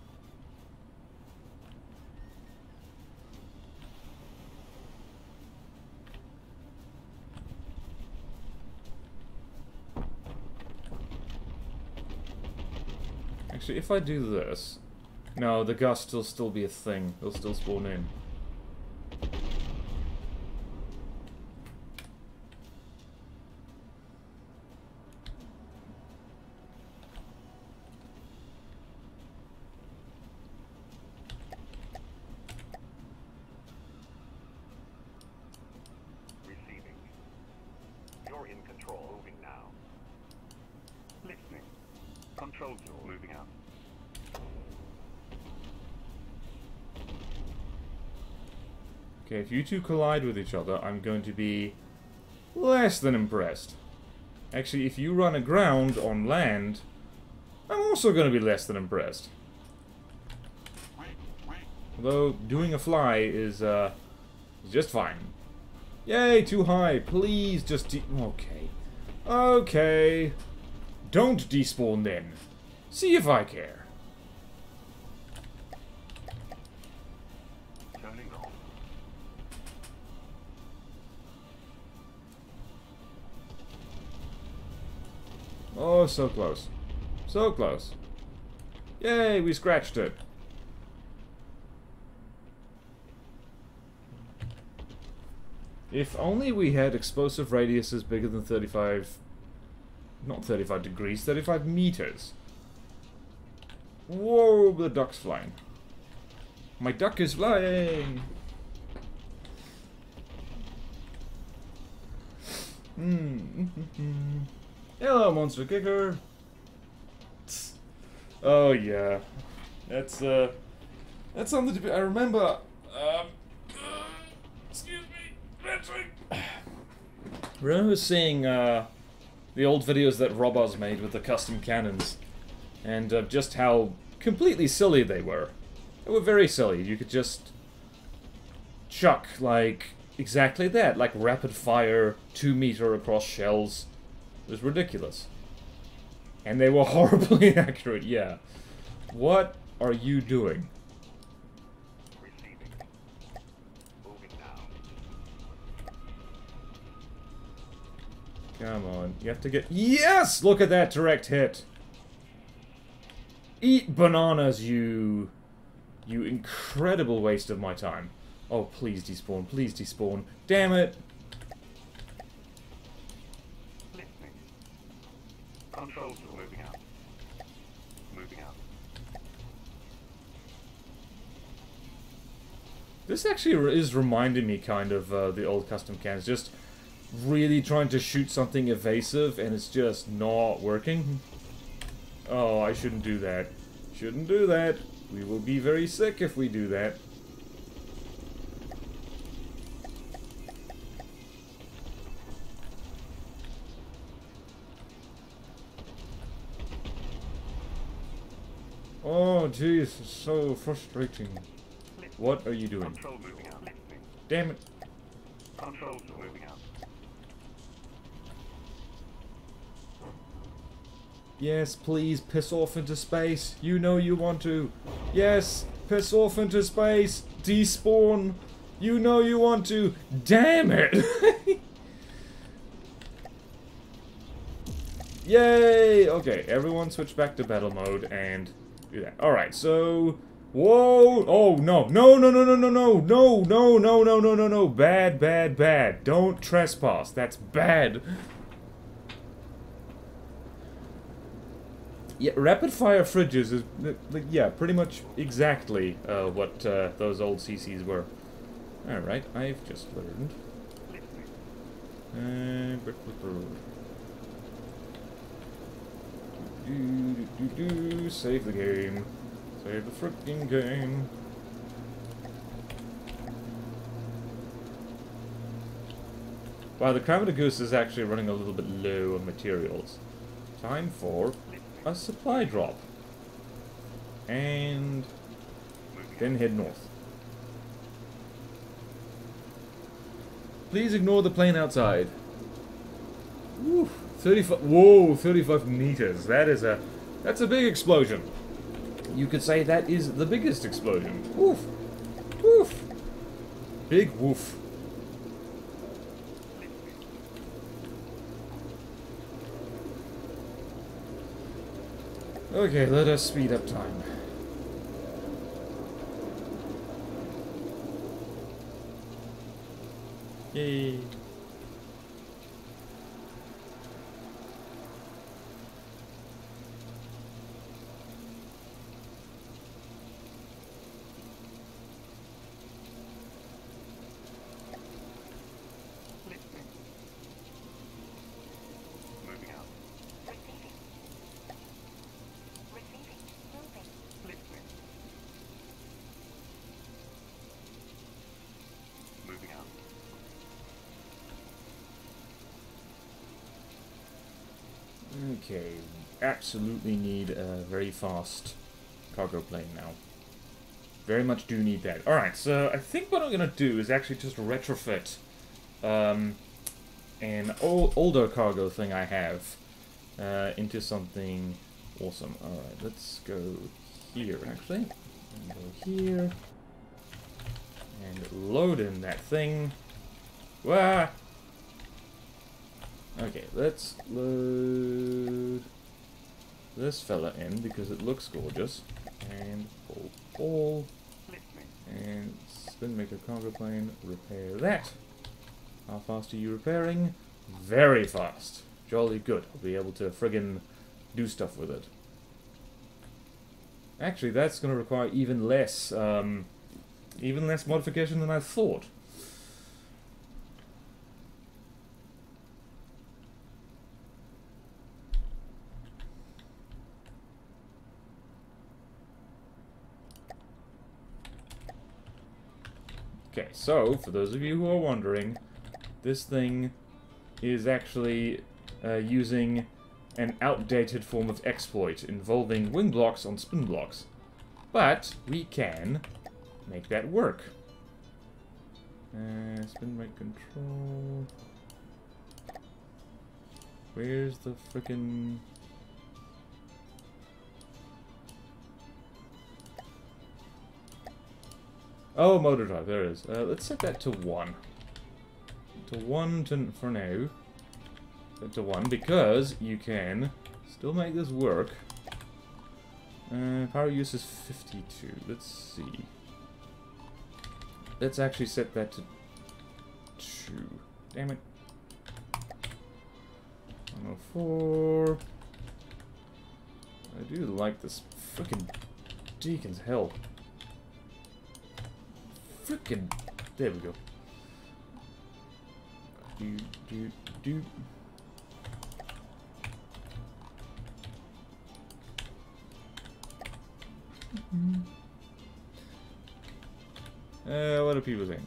Actually, if I do this... No, the gusts will still be a thing. They'll still spawn in. Okay, if you two collide with each other, I'm going to be less than impressed. Actually, if you run aground on land, I'm also going to be less than impressed. Although, doing a fly is uh, just fine. Yay, too high. Please just de- Okay. Okay. Don't despawn then. See if I care. Oh, so close. So close. Yay, we scratched it. If only we had explosive radiuses bigger than thirty-five... Not thirty-five degrees, thirty-five meters. Whoa, the duck's flying. My duck is flying! Mm-hmm. Hello, monster kicker. Oh yeah, that's uh, that's something to be. I remember. Um, uh, excuse me, I remember seeing uh, the old videos that Robaz made with the custom cannons, and uh, just how completely silly they were. They were very silly. You could just chuck like. Exactly that, like rapid fire, two meter across shells. It was ridiculous. And they were horribly accurate, yeah. What are you doing? Receiving. Moving now. Come on, you have to get... Yes! Look at that direct hit! Eat bananas, you... You incredible waste of my time. Oh, please despawn, please despawn. Damn it! Controls are moving up. Moving up. This actually is reminding me kind of uh, the old custom cans. Just really trying to shoot something evasive and it's just not working. Oh, I shouldn't do that. Shouldn't do that. We will be very sick if we do that. Oh, jeez, it's so frustrating. What are you doing? Damn it. Controls are moving up. Yes, please, piss off into space. You know you want to. Yes, piss off into space. Despawn. You know you want to. Damn it. Yay. Okay, everyone switch back to battle mode and... do that. Alright, so... Whoa! Oh, no. No, no, no, no, no, no, no, no, no, no, no, no, no. Bad, bad, bad. Don't trespass. That's bad. Yeah, rapid-fire fridges is, like, yeah, pretty much exactly uh, what uh, those old C Cs were. Alright, I've just learned. Uh, Do, do, do, do. Save the game. Save the frickin' game. Wow, the Cramada Goose is actually running a little bit low on materials. Time for a supply drop. And then head north. Please ignore the plane outside. Woof. thirty-five, whoa, thirty-five meters, that is a, that's a big explosion. You could say that is the biggest explosion. Woof, woof, big woof. Okay, let us speed up time. Yay. Okay, absolutely need a very fast cargo plane now. Very much do need that. Alright, so I think what I'm going to do is actually just retrofit um, an old, older cargo thing I have uh, into something awesome. Alright, let's go here actually. And go here. And load in that thing. Wah! Okay, let's load this fella in because it looks gorgeous. And pull, pull. And Spinmaker cargo plane, repair that. How fast are you repairing? Very fast. Jolly good. I'll be able to friggin' do stuff with it. Actually, that's going to require even less, um, even less modification than I thought. Okay, so, for those of you who are wondering, this thing is actually uh, using an outdated form of exploit involving wing blocks on spin blocks. But we can make that work. Uh, spin rate control. Where's the frickin'... Oh, motor drive, there it is. Uh, let's set that to one. To one to, for now. Set to one because you can still make this work. Uh, power use is fifty-two. Let's see. Let's actually set that to two. Damn it. one oh four. I do like this frickin' deacon's hell. Frickin', there we go. Do, do, do. Uh, what are people saying?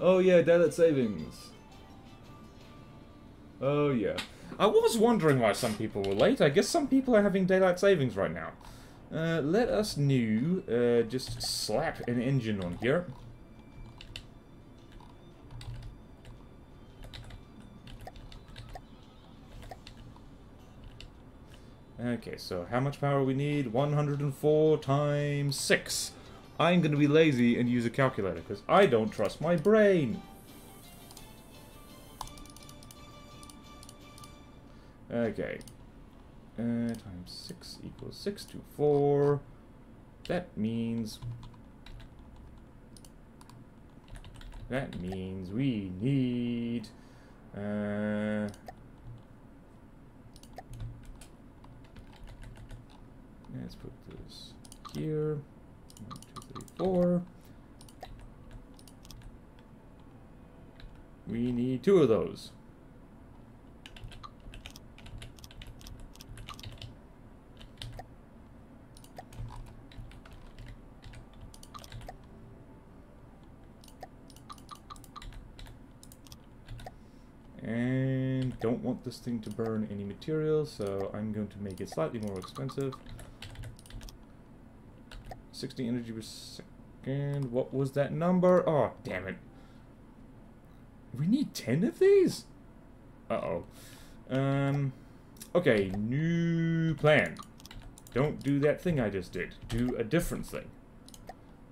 Oh yeah, daylight savings. Oh yeah. I was wondering why some people were late. I guess some people are having daylight savings right now. Uh, let us new uh, just slap an engine on here. Okay, so how much power we need? one hundred and four times six. I'm going to be lazy and use a calculator because I don't trust my brain. Okay. Uh, times six equals six to four. That means... That means we need... Uh, let's put this here. one, two, three, four. We need two of those. And don't want this thing to burn any material, so I'm going to make it slightly more expensive. sixty energy per second. What was that number? Oh, damn it. We need ten of these? Uh-oh. Um, okay, new plan. Don't do that thing I just did. Do a different thing.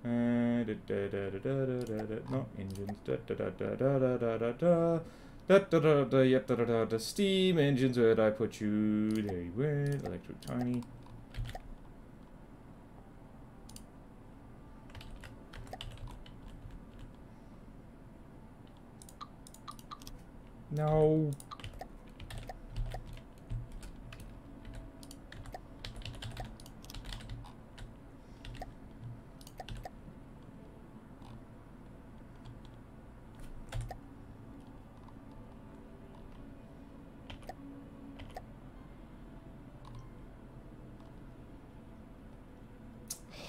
Uh, da, da, da, da, da, da, da, not engines. Da, da, da, da, da, da, da, da. Da da da da, yep, da da da da. Steam engines, where'd I put you? There you went. Electro tiny. No.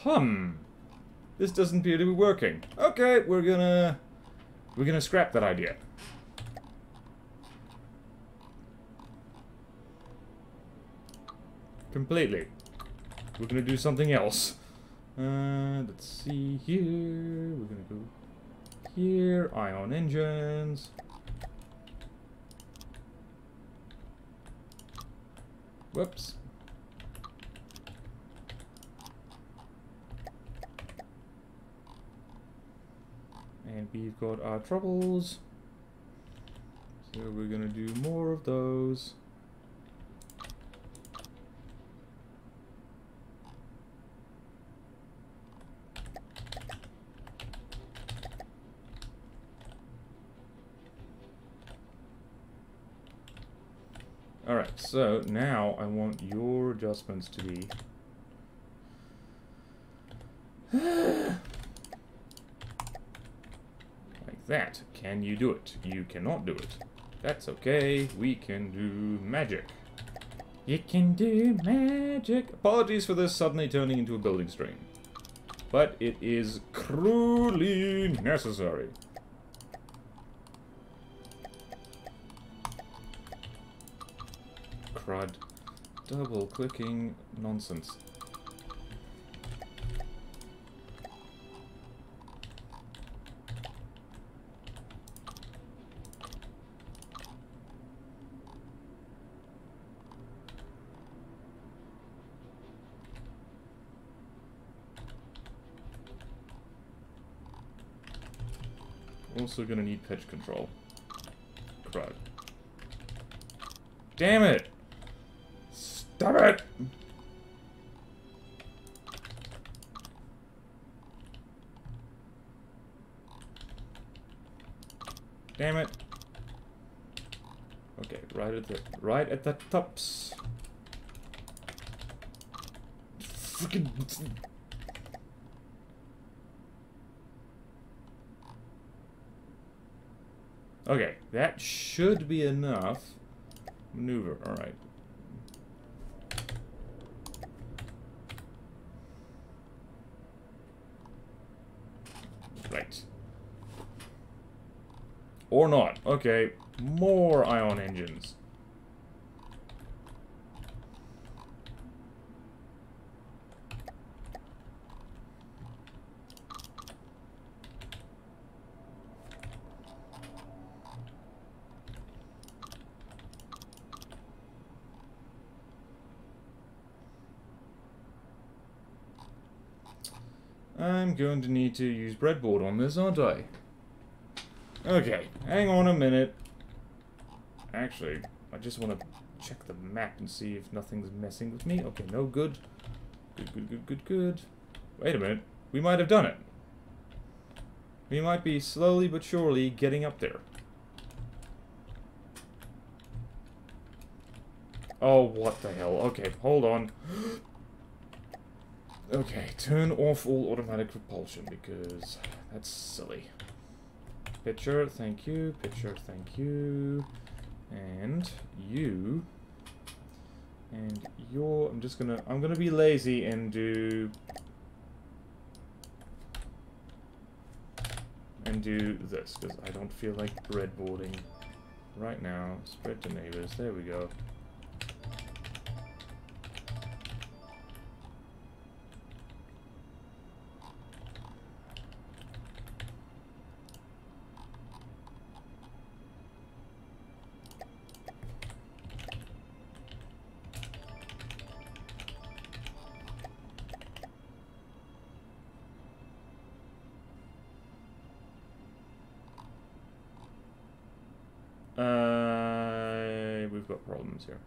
Hum. This doesn't appear to be working. Okay, we're gonna we're gonna scrap that idea. Completely. We're gonna do something else. Uh, let's see here. We're gonna go here. Ion engines. Whoops. and we've got our troubles. So we're gonna do more of those. Alright, so now I want your adjustments to be... like that. Can you do it? You cannot do it. That's okay, we can do magic. You can do magic. Apologies for this suddenly turning into a building stream. But it is cruelly necessary. Crud. Double clicking nonsense. Also gonna need pitch control. Crud. Damn it! Stop it! Damn it! Okay, right at the right at the tops. Fucking. Okay, that should be enough maneuver. All right. Right. Or not. Okay, more ion engines. I'm going to need to use breadboard on this, aren't I? Okay, hang on a minute. Actually, I just want to check the map and see if nothing's messing with me. Okay, no good. Good, good, good, good, good. Wait a minute. We might have done it. We might be slowly but surely getting up there. Oh, what the hell? Okay, hold on. Okay, turn off all automatic propulsion, because that's silly. Pitcher, thank you. Pitcher, thank you. And you. And your... I'm just gonna... I'm gonna be lazy and do... And do this, because I don't feel like breadboarding right now. Spread to neighbors. There we go. Here.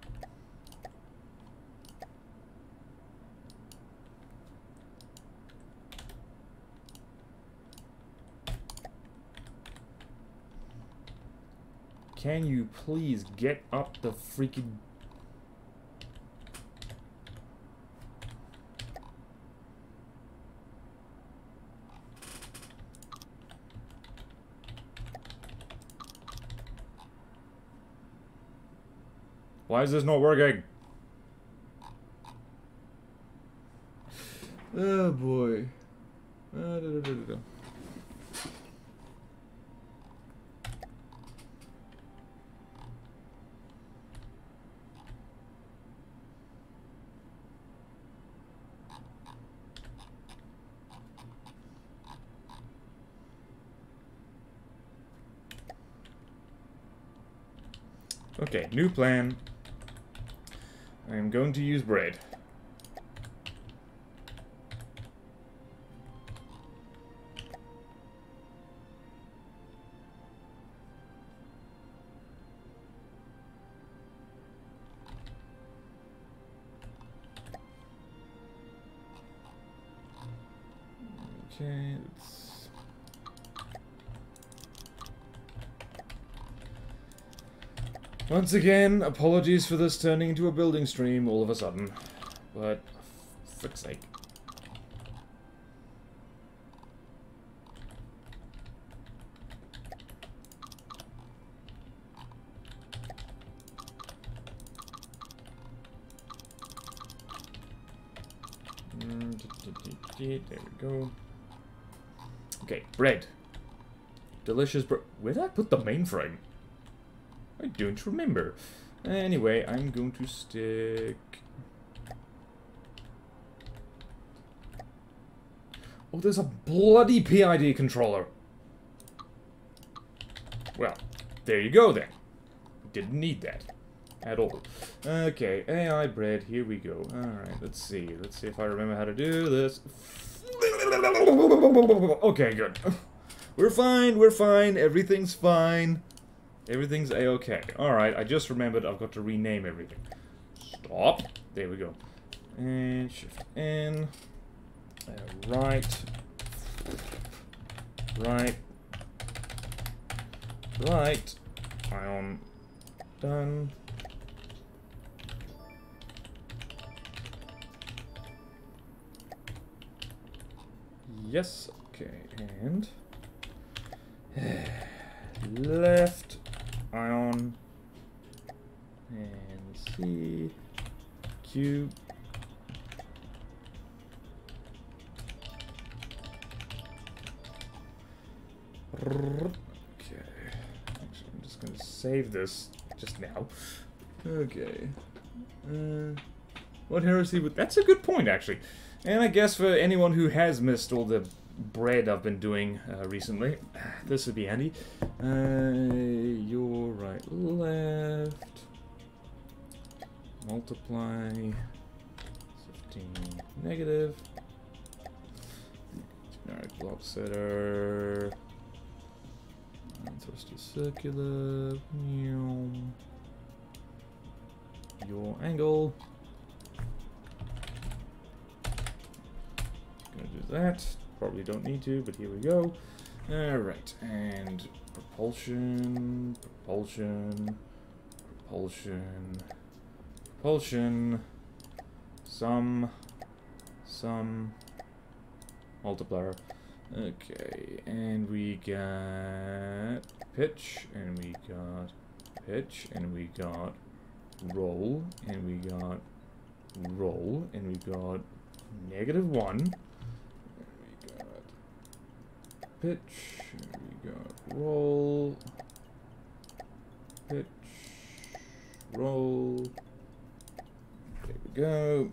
Can you please get up the freaking... Why is this not working? Oh boy. Uh, da, da, da, da, da. Okay, new plan. I'm going to use bread. Okay, let's... Once again, apologies for this turning into a building stream all of a sudden. But, for frick's sake. There we go. Okay, bread. Delicious bread. Where did I put the mainframe? I don't remember. Anyway, I'm going to stick... Oh, there's a bloody P I D controller. Well, there you go then. Didn't need that at all. Okay, A I bread, here we go. Alright, let's see. Let's see if I remember how to do this. Okay, good. We're fine, we're fine, everything's fine. Everything's A-okay. Alright, I just remembered I've got to rename everything. Stop. There we go. And shift N. Uh, right. Right. Right. Ion. Done. Yes, okay, and left, ion, and C, Q, okay, actually I'm just going to save this just now, okay, uh, what heresy would, that's a good point actually. And I guess for anyone who has missed all the bread I've been doing uh, recently, this would be handy. Uh, your right, left, multiply, fifteen, negative, generic block setter, twisted circular, your angle. That probably don't need to, but here we go. All right, and propulsion, propulsion, propulsion, propulsion, sum, sum, multiplier. Okay, and we got pitch, and we got pitch, and we got roll, and we got roll, and we got negative one. Pitch, we got roll, pitch, roll, there we go,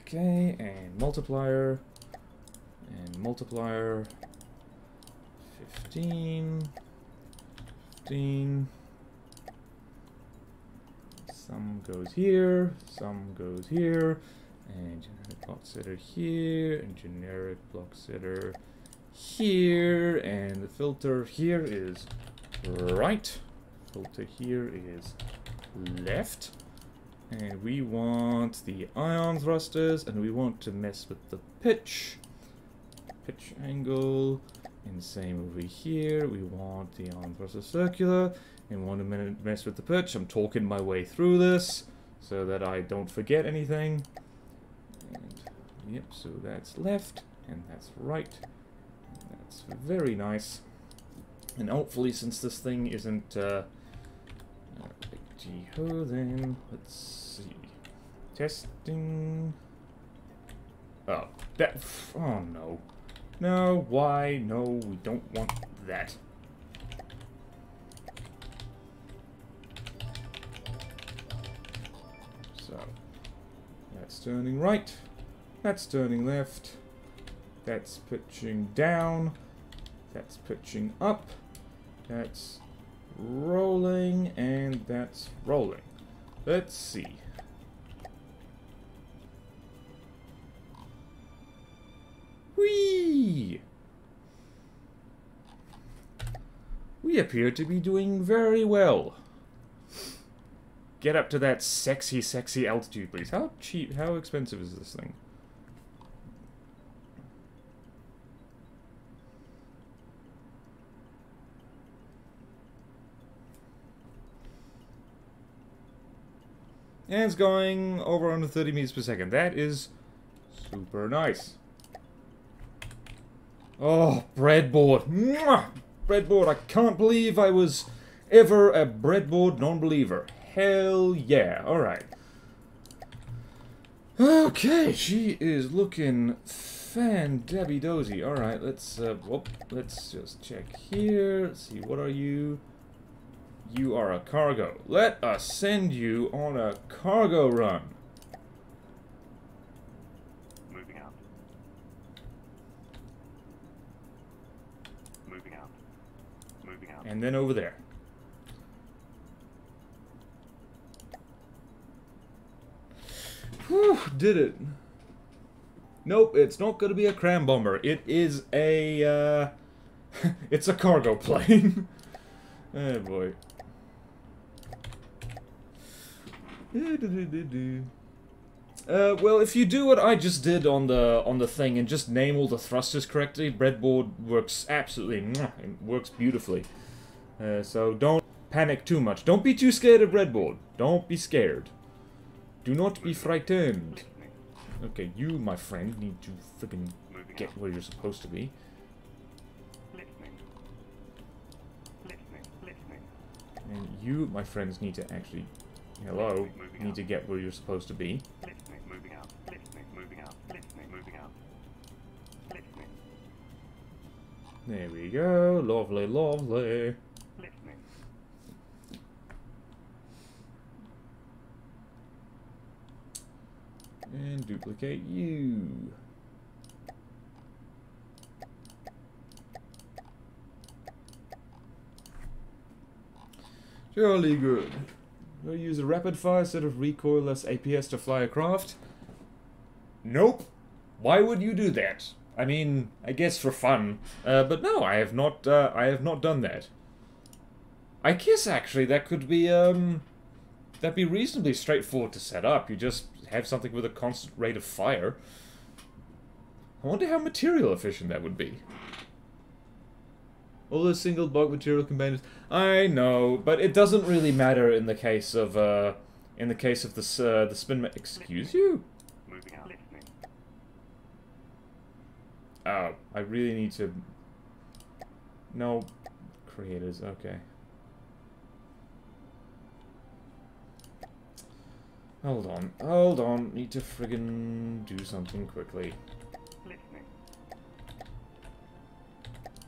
okay, and multiplier, and multiplier, fifteen, fifteen, some goes here, some goes here, and generic block setter here, and generic block setter here, and the filter here is right, filter here is left, and we want the ion thrusters, and we want to mess with the pitch, pitch angle, and same over here, we want the ion thruster circular, and we want to mess with the pitch. I'm talking my way through this so that I don't forget anything, and yep, so that's left, and that's right. That's very nice, and hopefully since this thing isn't uh, gee-ho then, let's see, testing, oh, that, oh no, no, why, no, we don't want that. So, that's turning right, that's turning left. That's pitching down, that's pitching up, that's rolling, and that's rolling. Let's see. Whee! We appear to be doing very well. Get up to that sexy, sexy altitude, please. How cheap, how expensive is this thing? And it's going over one hundred thirty meters per second. That is super nice. Oh, breadboard. Mwah! Breadboard. I can't believe I was ever a breadboard non-believer. Hell yeah. Alright. Okay, she is looking fan-dabby-dozy. Alright, let's, uh, whoop, let's just check here. Let's see, what are you? You are a cargo. Let us send you on a cargo run. Moving out. Moving out. Moving out. And then over there. Whew, did it. Nope, it's not going to be a cram bomber. It is a, uh, it's a cargo plane. Oh boy. Uh, well, if you do what I just did on the on the thing and just name all the thrusters correctly, breadboard works absolutely, it works beautifully. Uh, so don't panic too much. Don't be too scared of breadboard. Don't be scared. Do not be frightened. Okay, you, my friend, need to freaking get where you're supposed to be. Listening. Listening. Listening. And you, my friends, need to actually, hello, Listening, need to get where you're supposed to be. Listening, moving out. Listening, moving out. Listening, moving out. Listening. There we go. Lovely, lovely. And duplicate you. Jolly good. We'll use a rapid fire set of recoilless A P S to fly a craft. Nope. Why would you do that? I mean, I guess for fun. Uh, but no, I have not. Uh, I have not done that. I guess actually that could be um, that'd be reasonably straightforward to set up. You just have something with a constant rate of fire. I wonder how material efficient that would be. All those single bulk material containers. I know, but it doesn't really matter in the case of uh, in the case of this uh, the spin. Excuse you. Moving out. Oh, I really need to. No, creators. Okay. Hold on, hold on, need to friggin' do something quickly. Listening.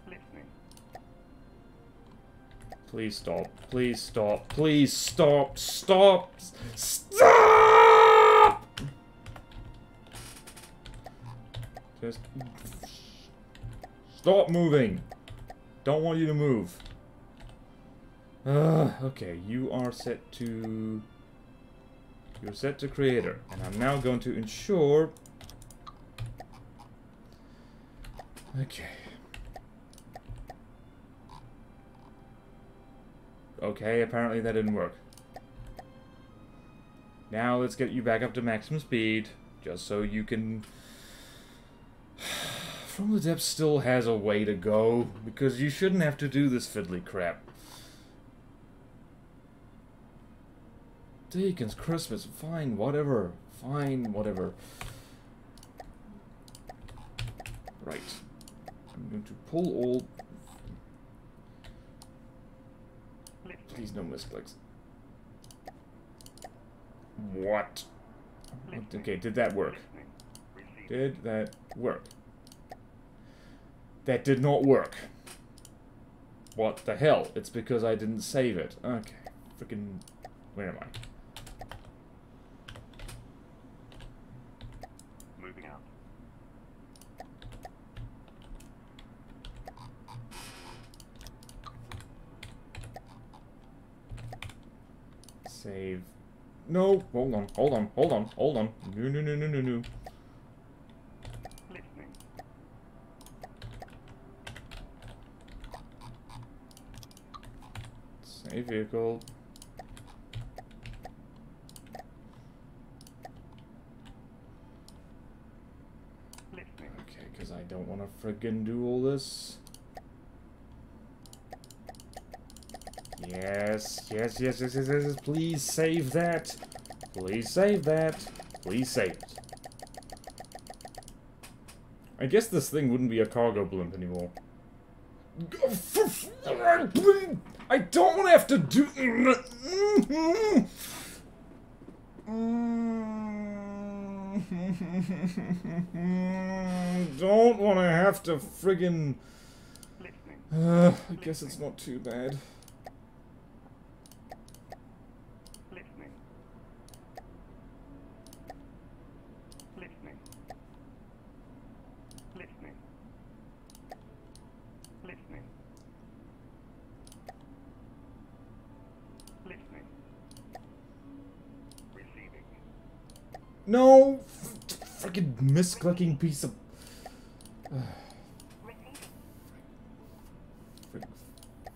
Listening. Please stop, please stop, please stop, stop, stop! Just stop moving. Don't want you to move. Uh, okay, you are set to... You're set to creator, and I'm now going to ensure... Okay. Okay, apparently that didn't work. Now let's get you back up to maximum speed, just so you can... From the Depths still has a way to go, because you shouldn't have to do this fiddly crap. Deacon's Christmas, fine, whatever, fine, whatever. Right. I'm going to pull all... Please no misclicks. What? Okay, did that work? Did that work? That did not work. What the hell? It's because I didn't save it. Okay, freaking... Where am I? Save. No, hold on, hold on, hold on, hold on. No, no, no, no, no, no. Listening. Save vehicle. Listening. Okay, because I don't want to friggin' do all this. Yes, yes, yes, yes, yes, yes, please save that. Please save that. Please save it. I guess this thing wouldn't be a cargo blimp anymore. I don't want to have to do... Don't want to have to friggin... Uh, I guess it's not too bad. No! Freaking misclicking piece of... Uh, frig,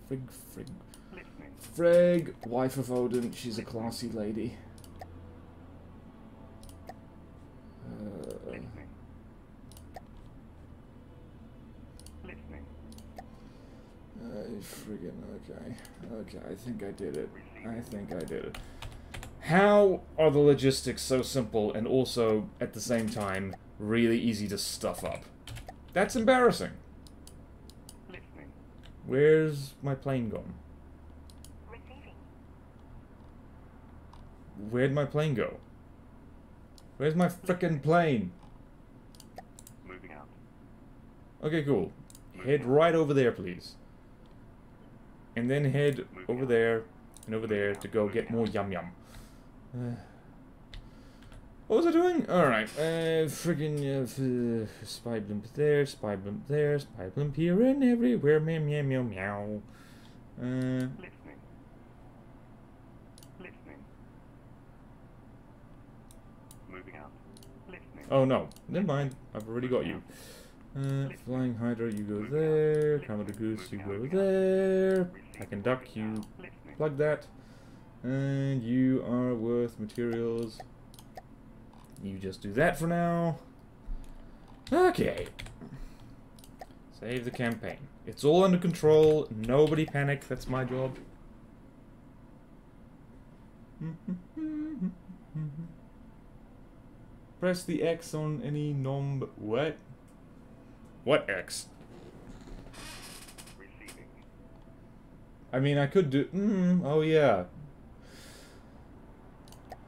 frig, frig. Frig, wife of Odin, she's a classy lady. Uh, uh, friggin' okay. Okay, I think I did it. I think I did it. How are the logistics so simple and also, at the same time, really easy to stuff up? That's embarrassing. Listening. Where's my plane gone? Receiving. Where'd my plane go? Where's my frickin' plane? Moving out. Okay, cool. Moving head out. Right over there, please. And then head Moving over out. There and over Moving there out. To go Moving get out. More yum-yum. What was I doing? Alright, uh, friggin' uh, uh, spy blimp there, spy blimp there, spy blimp here and everywhere, meow, meow, meow, meow. Uh, Listening. Listening. Moving out. Listening. Oh no, never mind, I've already got you. Uh, Flying Hydra, you go there, Cramada Goose, you go there, Pack and Duck, you plug that. And you are worth materials. You just do that for now. Okay. Save the campaign. It's all under control. Nobody panic. That's my job. Press the X on any nom... What? What X? Receiving. I mean, I could do... Mm, oh, yeah.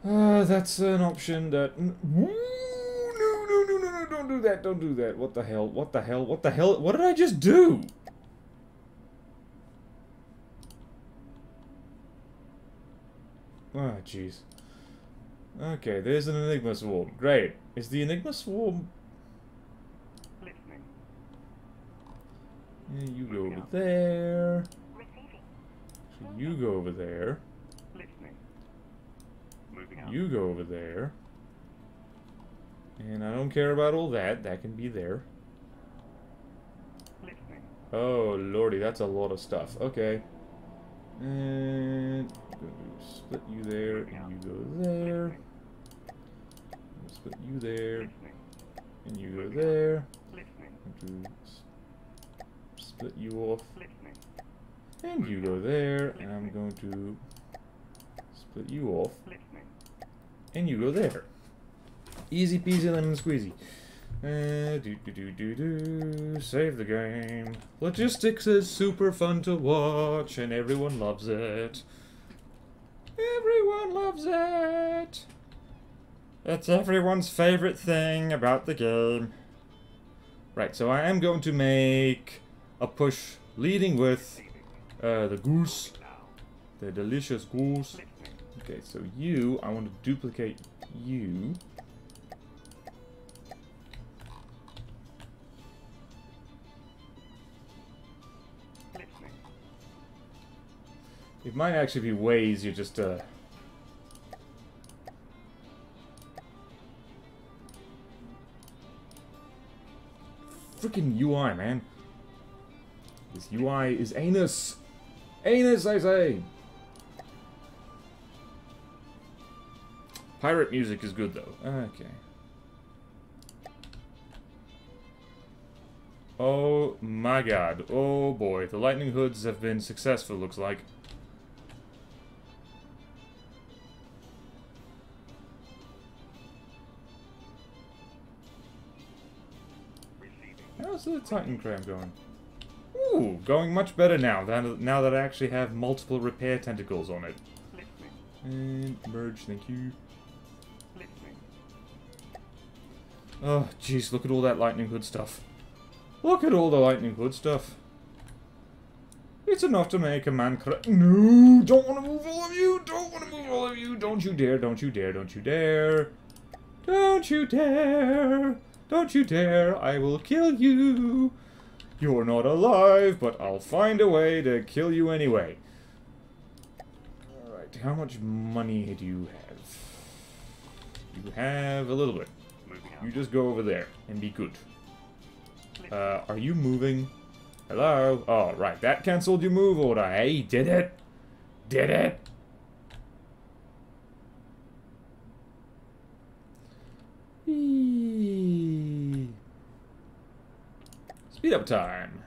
Uh, that's an option that... Ooh, no, no, no, no, no, don't do that, don't do that. What the hell, what the hell, what the hell, what did I just do? Ah, oh, jeez. Okay, there's an Enigma Swarm. Great. Is the Enigma Swarm... Listening. Yeah, you go over there. So you go over there. You go over there. And I don't care about all that. That can be there. Listening. Oh, lordy. That's a lot of stuff. Okay. And... split you there. And you go there. Split you there. And you go there. Split you off. And you go there. And I'm going to... split you off. And you go there. Easy peasy lemon squeezy. Uh, do do do do do. Save the game. Logistics is super fun to watch, and everyone loves it. Everyone loves it. It's everyone's favorite thing about the game. Right, so I am going to make a push leading with uh, the goose. The delicious goose. Okay, so you, I want to duplicate you. Listening. It might actually be way easier just to... Freaking U I, man. This U I is anus. Anus, I say. Pirate music is good, though. Okay. Oh, my God. Oh, boy. The Lightning Hoods have been successful, looks like. the Titan Crab going? Ooh, going much better now, that, now that I actually have multiple repair tentacles on it. And merge, thank you. Oh, jeez, look at all that Lightning Hood stuff. Look at all the Lightning Hood stuff. It's enough to make a man cry. No, don't want to move all of you. Don't want to move all of you. Don't you dare, don't you dare, don't you dare. Don't you dare. Don't you dare. I will kill you. You're not alive, but I'll find a way to kill you anyway. Alright, how much money do you have? You have a little bit. You just go over there and be good. Uh, are you moving? Hello? Oh, right. That cancelled your move order. Hey, did it? Did it? Eee. Speed up time.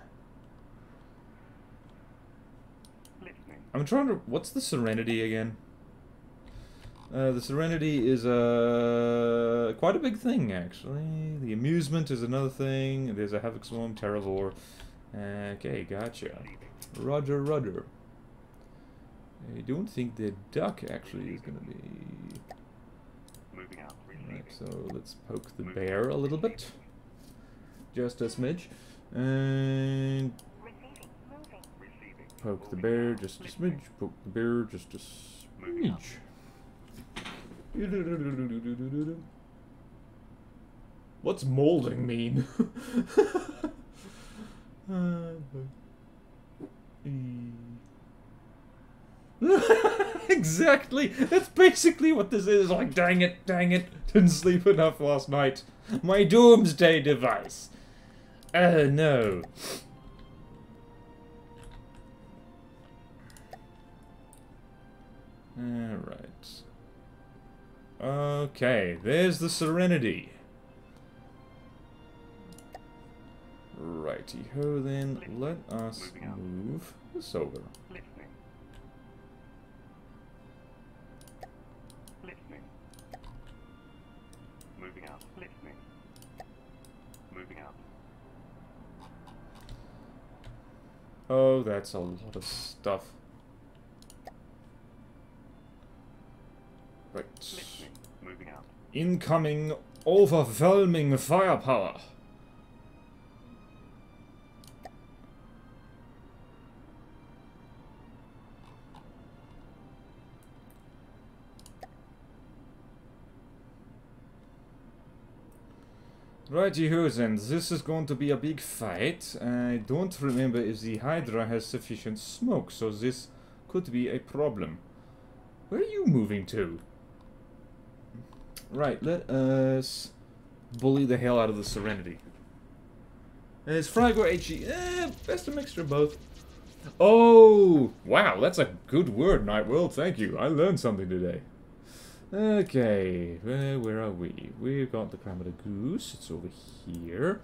I'm trying to... What's the Serenity again? Uh, the Serenity is uh, quite a big thing, actually. The Amusement is another thing. There's a Havoc Swarm, Terravore. Okay, gotcha. Roger, Roger. I don't think the duck actually is going to be... Moving out. Right, so let's poke the bear a little bit. Just a smidge. And... Poke the bear, just a smidge. Poke the bear, just a smidge. What's molding mean? Exactly! That's basically what this is. Like, dang it, dang it. Didn't sleep enough last night. My doomsday device. Oh, no. Alright. Okay, there's the Serenity. Righty-ho then, let us move this over. Listening. Moving up. Listening. Moving up. Oh, that's a lot of stuff. Right. Listening. Moving up. Incoming, overwhelming firepower. Righty then, this is going to be a big fight. I don't remember if the Hydra has sufficient smoke, so this could be a problem. Where are you moving to? Right, let us bully the hell out of the Serenity. Is Frag or HE? Eh, best a mixture of both. Oh, wow, that's a good word, Night World, thank you. I learned something today. Okay, where, where are we? We've got the Cramada Goose, it's over here.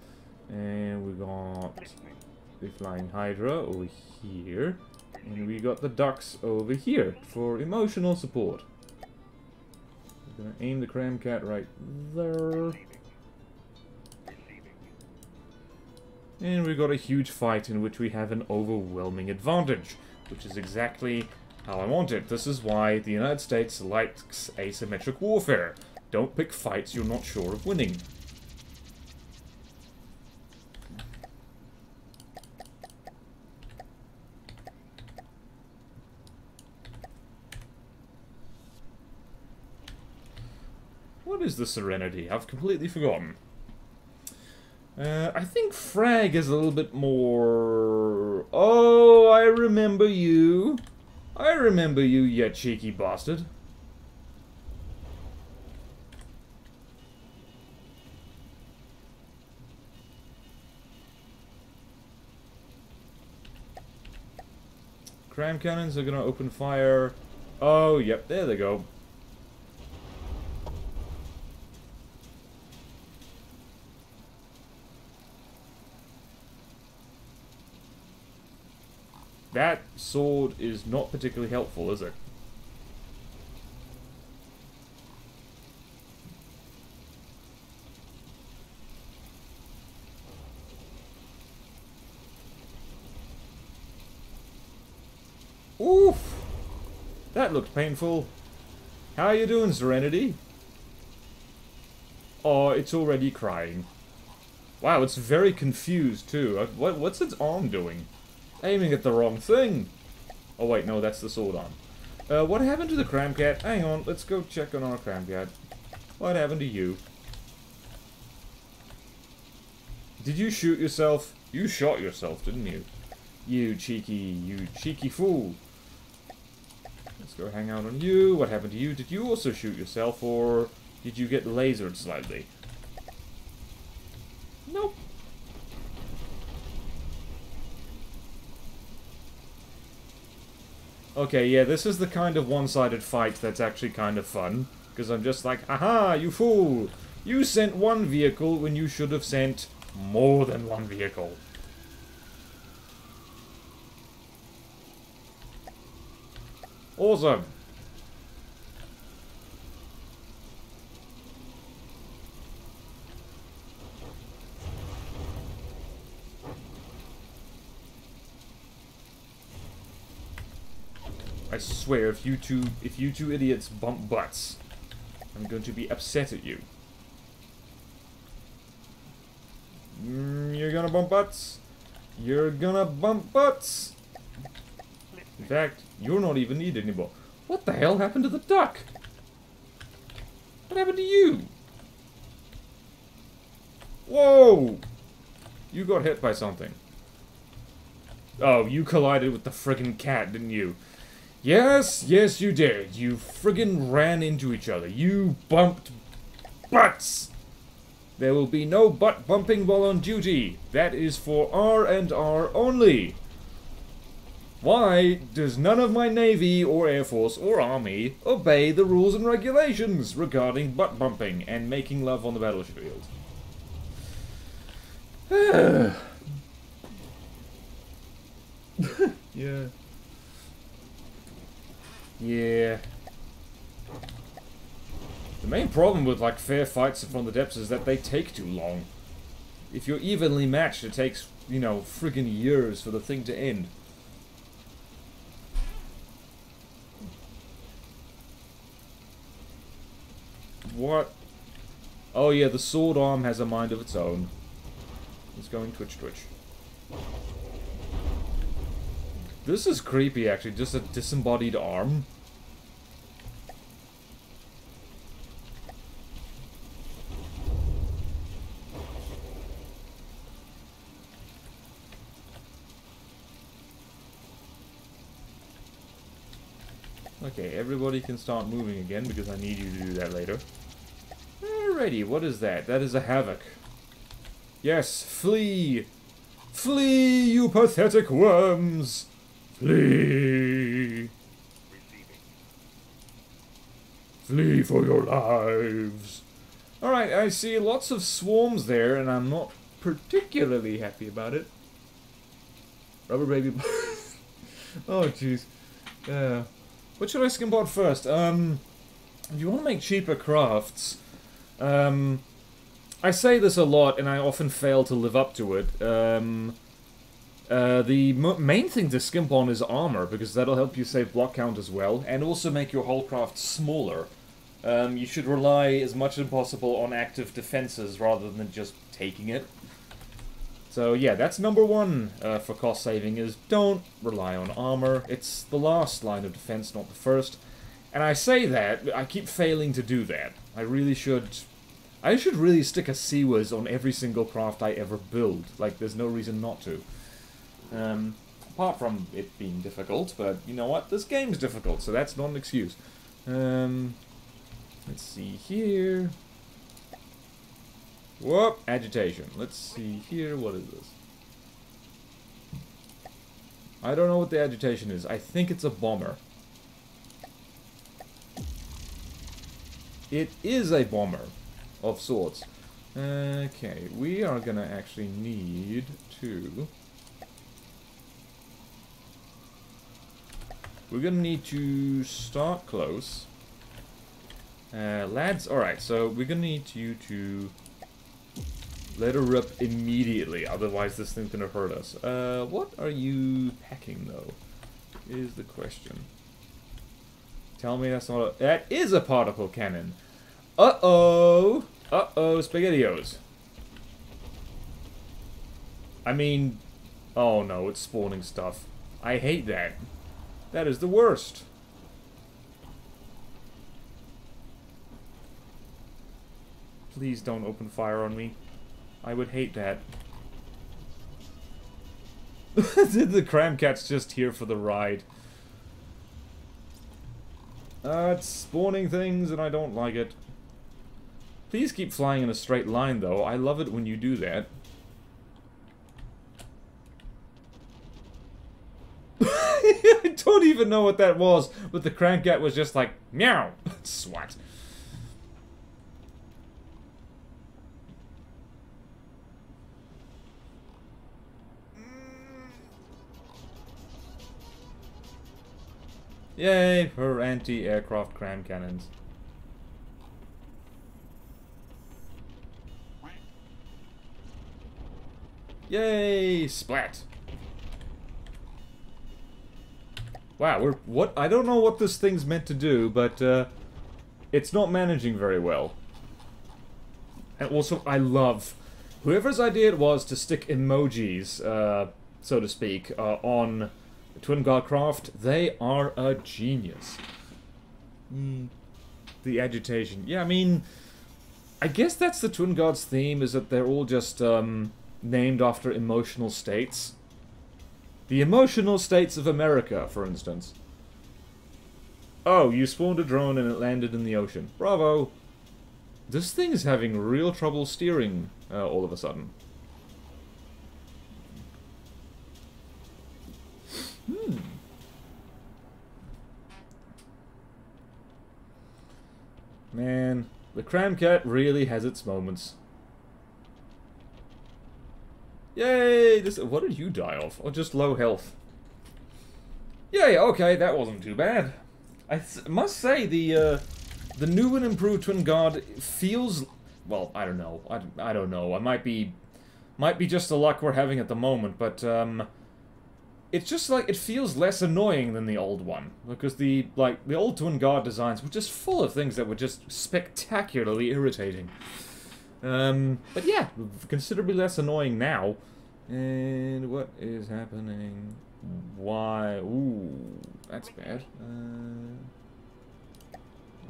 And we got the Flying Hydra over here. And we got the ducks over here for emotional support. We're gonna aim the Cram Cat right there. And we've got a huge fight in which we have an overwhelming advantage, which is exactly how I want it. This is why the United States likes asymmetric warfare. Don't pick fights you're not sure of winning. What is the Serenity? I've completely forgotten. Uh, I think Frag is a little bit more... Oh, I remember you. I remember you, you cheeky bastard. Cram cannons are gonna open fire. Oh, yep, there they go. That sword is not particularly helpful, is it? Oof! That looked painful. How are you doing, Serenity? Oh, it's already crying. Wow, it's very confused, too. What, what's its arm doing? Aiming at the wrong thing! Oh, wait, no, that's the sword arm. Uh, what happened to the Cram Cat? Hang on, let's go check on our Cram Cat. What happened to you? Did you shoot yourself? You shot yourself, didn't you? You cheeky, you cheeky fool. Let's go hang out on you. What happened to you? Did you also shoot yourself, or did you get lasered slightly? Nope. Okay, yeah, this is the kind of one-sided fight that's actually kind of fun. Because I'm just like, aha, you fool! You sent one vehicle when you should have sent more than one vehicle. Awesome! I swear, if you two, if you two idiots bump butts, I'm going to be upset at you. Mm, you're gonna bump butts. You're gonna bump butts. In fact, you're not even needed anymore. What the hell happened to the duck? What happened to you? Whoa! You got hit by something. Oh, you collided with the friggin' cat, didn't you? Yes, yes you did. You friggin' ran into each other. You bumped butts. There will be no butt bumping while on duty. That is for R and R only. Why does none of my Navy or Air Force or Army obey the rules and regulations regarding butt bumping and making love on the battleship field? Yeah. Yeah. The main problem with, like, fair fights From the Depths is that they take too long. If you're evenly matched, it takes, you know, friggin' years for the thing to end. What? Oh yeah, the sword arm has a mind of its own. It's going twitch twitch. This is creepy, actually. Just a disembodied arm. Okay, everybody can start moving again, because I need you to do that later. Alrighty, what is that? That is a Havoc. Yes, flee! Flee, you pathetic worms! Flee! Flee for your lives! Alright, I see lots of swarms there, and I'm not particularly happy about it. Rubber baby... Oh, jeez. Uh, what should I skimboard first? Um, if you want to make cheaper crafts... Um, I say this a lot, and I often fail to live up to it. Um... Uh, the m main thing to skimp on is armor, because that'll help you save block count as well, and also make your hull craft smaller. Um, you should rely as much as possible on active defenses rather than just taking it. So yeah, that's number one uh, for cost saving, is don't rely on armor. It's the last line of defense, not the first. And I say that, but I keep failing to do that. I really should... I should really stick a C-Wiz on every single craft I ever build. Like, there's no reason not to. Um, apart from it being difficult, but you know what? This game's difficult, so that's not an excuse. Um, let's see here. Whoop! Agitation. Let's see here. What is this? I don't know what the agitation is. I think it's a bomber. It is a bomber of sorts. Okay, we are gonna actually need to... We're gonna need to start close. Uh, lads, alright, so we're gonna need you to let her rip immediately, otherwise this thing's gonna hurt us. Uh, what are you packing, though? is the question. Tell me that's not a... That is a particle cannon! Uh-oh! Uh-oh, SpaghettiOs. I mean... Oh no, it's spawning stuff. I hate that. That is the worst. Please don't open fire on me. I would hate that. The Cram Cat's just here for the ride. Uh, it's spawning things and I don't like it. Please keep flying in a straight line though. I love it when you do that. I don't even know what that was, but the Cram Cat was just like, meow! Swat. Yay for anti-aircraft cram cannons. Yay! Splat! Wow, we're... what? I don't know what this thing's meant to do, but, uh... it's not managing very well. And also, I love... whoever's idea it was to stick emojis, uh... so to speak, uh, on... Twin Guard craft, they are a genius. Mm, the agitation. Yeah, I mean, I guess that's the Twin Guard's theme, is that they're all just um, named after emotional states. The emotional states of America, for instance. Oh, you spawned a drone and it landed in the ocean. Bravo! This thing is having real trouble steering uh, all of a sudden. Hmm. Man, the Cram Cat really has its moments. Yay! This, what did you die of? Or just low health? Yay! Okay, that wasn't too bad. I th must say the uh, the new and improved Twin Guard feels well. I don't know. I, I don't know. I might be might be just the luck we're having at the moment, but um. It's just like, it feels less annoying than the old one. Because the, like, the old Twin Guard designs were just full of things that were just spectacularly irritating. Um, but yeah, considerably less annoying now. And what is happening? Why? Ooh, that's bad. Uh,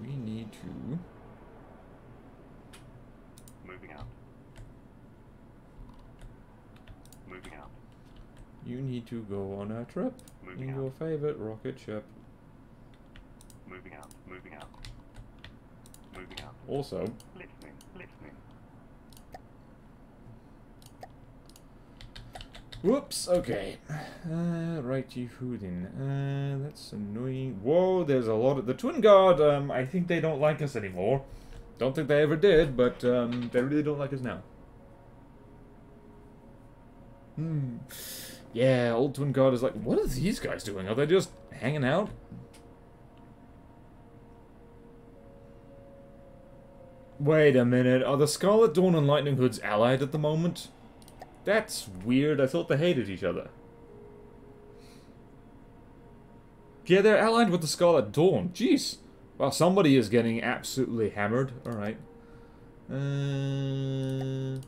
we need to... Moving out. Moving out. You need to go on a trip Moving in out. Your favorite rocket ship. Moving out, moving out, moving out. Also, listening, listening. Whoops. Okay. Uh, righty who then? Uh, that's annoying. Whoa, there's a lot of the Twin Guard. Um, I think they don't like us anymore. Don't think they ever did, but um, they really don't like us now. Hmm. Yeah, old Twin Guard is like, what are these guys doing? Are they just hanging out? Wait a minute, are the Scarlet Dawn and Lightning Hoods allied at the moment? That's weird, I thought they hated each other. Yeah, they're allied with the Scarlet Dawn, jeez. Well, somebody is getting absolutely hammered, alright. Uh...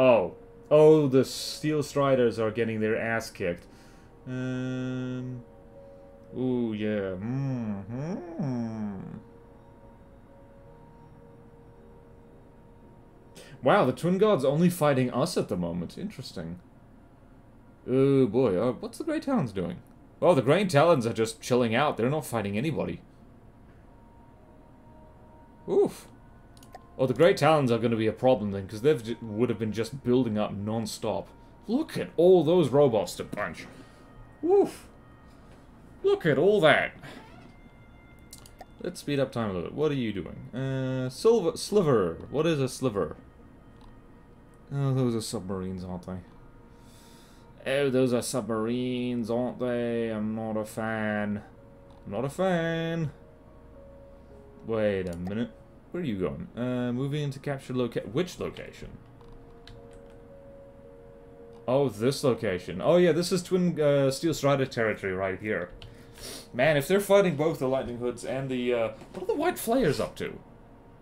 Oh. Oh, the Steel Striders are getting their ass kicked. Um, ooh, yeah. Mm-hmm. Wow, the Twin Guard's only fighting us at the moment. Interesting. Oh, boy. Uh, what's the Great Talons doing? Oh, the Great Talons are just chilling out. They're not fighting anybody. Oof. Oh, the Great Talons are going to be a problem then, because they would have been just building up non-stop. Look at all those robots to punch. Woof. Look at all that. Let's speed up time a little bit. What are you doing? Uh, silver, sliver. What is a sliver? Oh, those are submarines, aren't they? Oh, those are submarines, aren't they? I'm not a fan. I'm not a fan. Wait a minute. Where are you going? Uh, moving into captured location. Which location? Oh, this location. Oh yeah, this is Twin uh, Steel Strider territory right here. Man, if they're fighting both the Lightning Hoods and the... Uh, what are the White Flayers up to?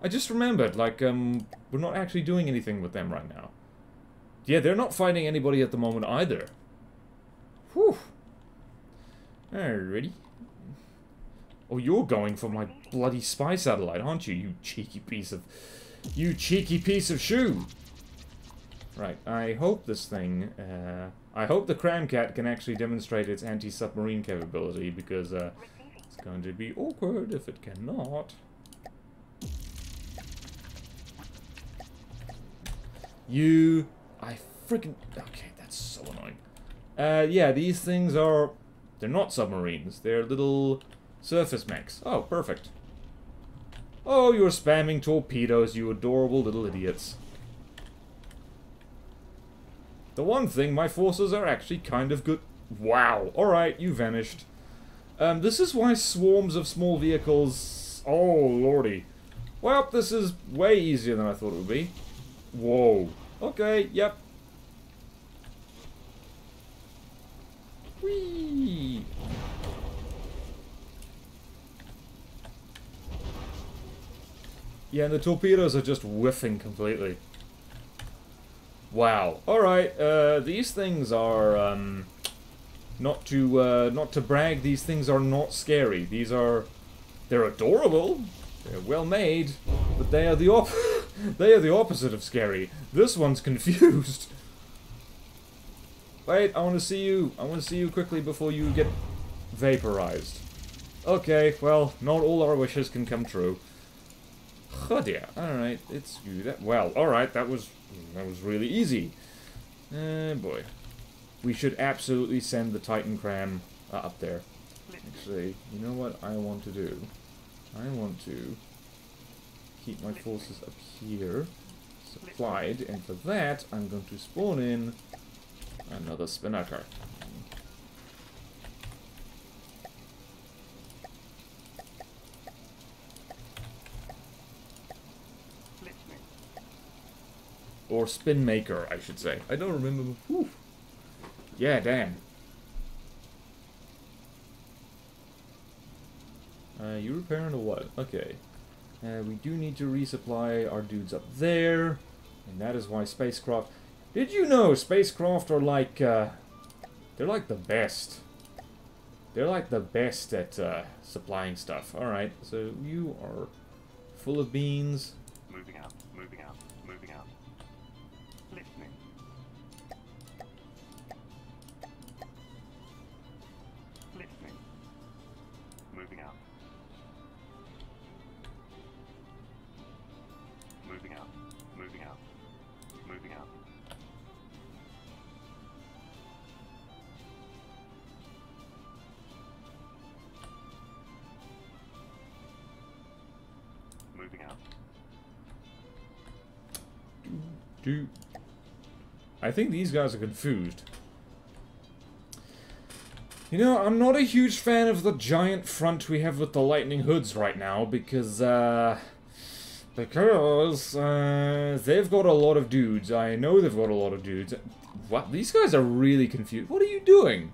I just remembered, like, um, we're not actually doing anything with them right now. Yeah, they're not fighting anybody at the moment either. Whew. Alrighty. Oh, you're going for my bloody spy satellite, aren't you? You cheeky piece of... You cheeky piece of shoe! Right, I hope this thing... Uh, I hope the Cram Cat can actually demonstrate its anti-submarine capability, because uh, it's going to be awkward if it cannot. You... I freaking... Okay, that's so annoying. Uh, yeah, these things are... They're not submarines. They're little... surface mechs. Oh, perfect. Oh, you're spamming torpedoes, you adorable little idiots. The one thing my forces are actually kind of good... Wow. Alright, you vanished. Um, this is why swarms of small vehicles... Oh, lordy. Well, this is way easier than I thought it would be. Whoa. Okay, yep. Whee! Yeah, and the torpedoes are just whiffing completely. Wow. Alright, uh, these things are, um... Not to, uh, not to brag, these things are not scary. These are... They're adorable. They're well made. But they are the op- They are the opposite of scary. This one's confused. Wait, I want to see you. I want to see you quickly before you get vaporized. Okay, well, not all our wishes can come true. Oh dear. Alright, it's you that well, alright, that was that was really easy. Uh boy. We should absolutely send the Titan Cram uh, up there. Actually, you know what I want to do? I want to keep my forces up here, supplied, and for that I'm going to spawn in another Spinnaker. Or Spinmaker, I should say. I don't remember. Whew. Yeah, damn. Uh, you repairing or what? Okay. Uh, we do need to resupply our dudes up there, and that is why spacecraft... Did you know spacecraft are like, uh... they're like the best. They're like the best at, uh, supplying stuff. Alright, so you are full of beans. Moving up, moving up, moving up. Listening. Listening. Moving up. Moving up, moving up, moving up. Moving up. Do, do. I think these guys are confused. You know, I'm not a huge fan of the giant front we have with the Lightning Hoods right now, because, uh... Because, uh, they've got a lot of dudes. I know they've got a lot of dudes. What? These guys are really confused. What are you doing?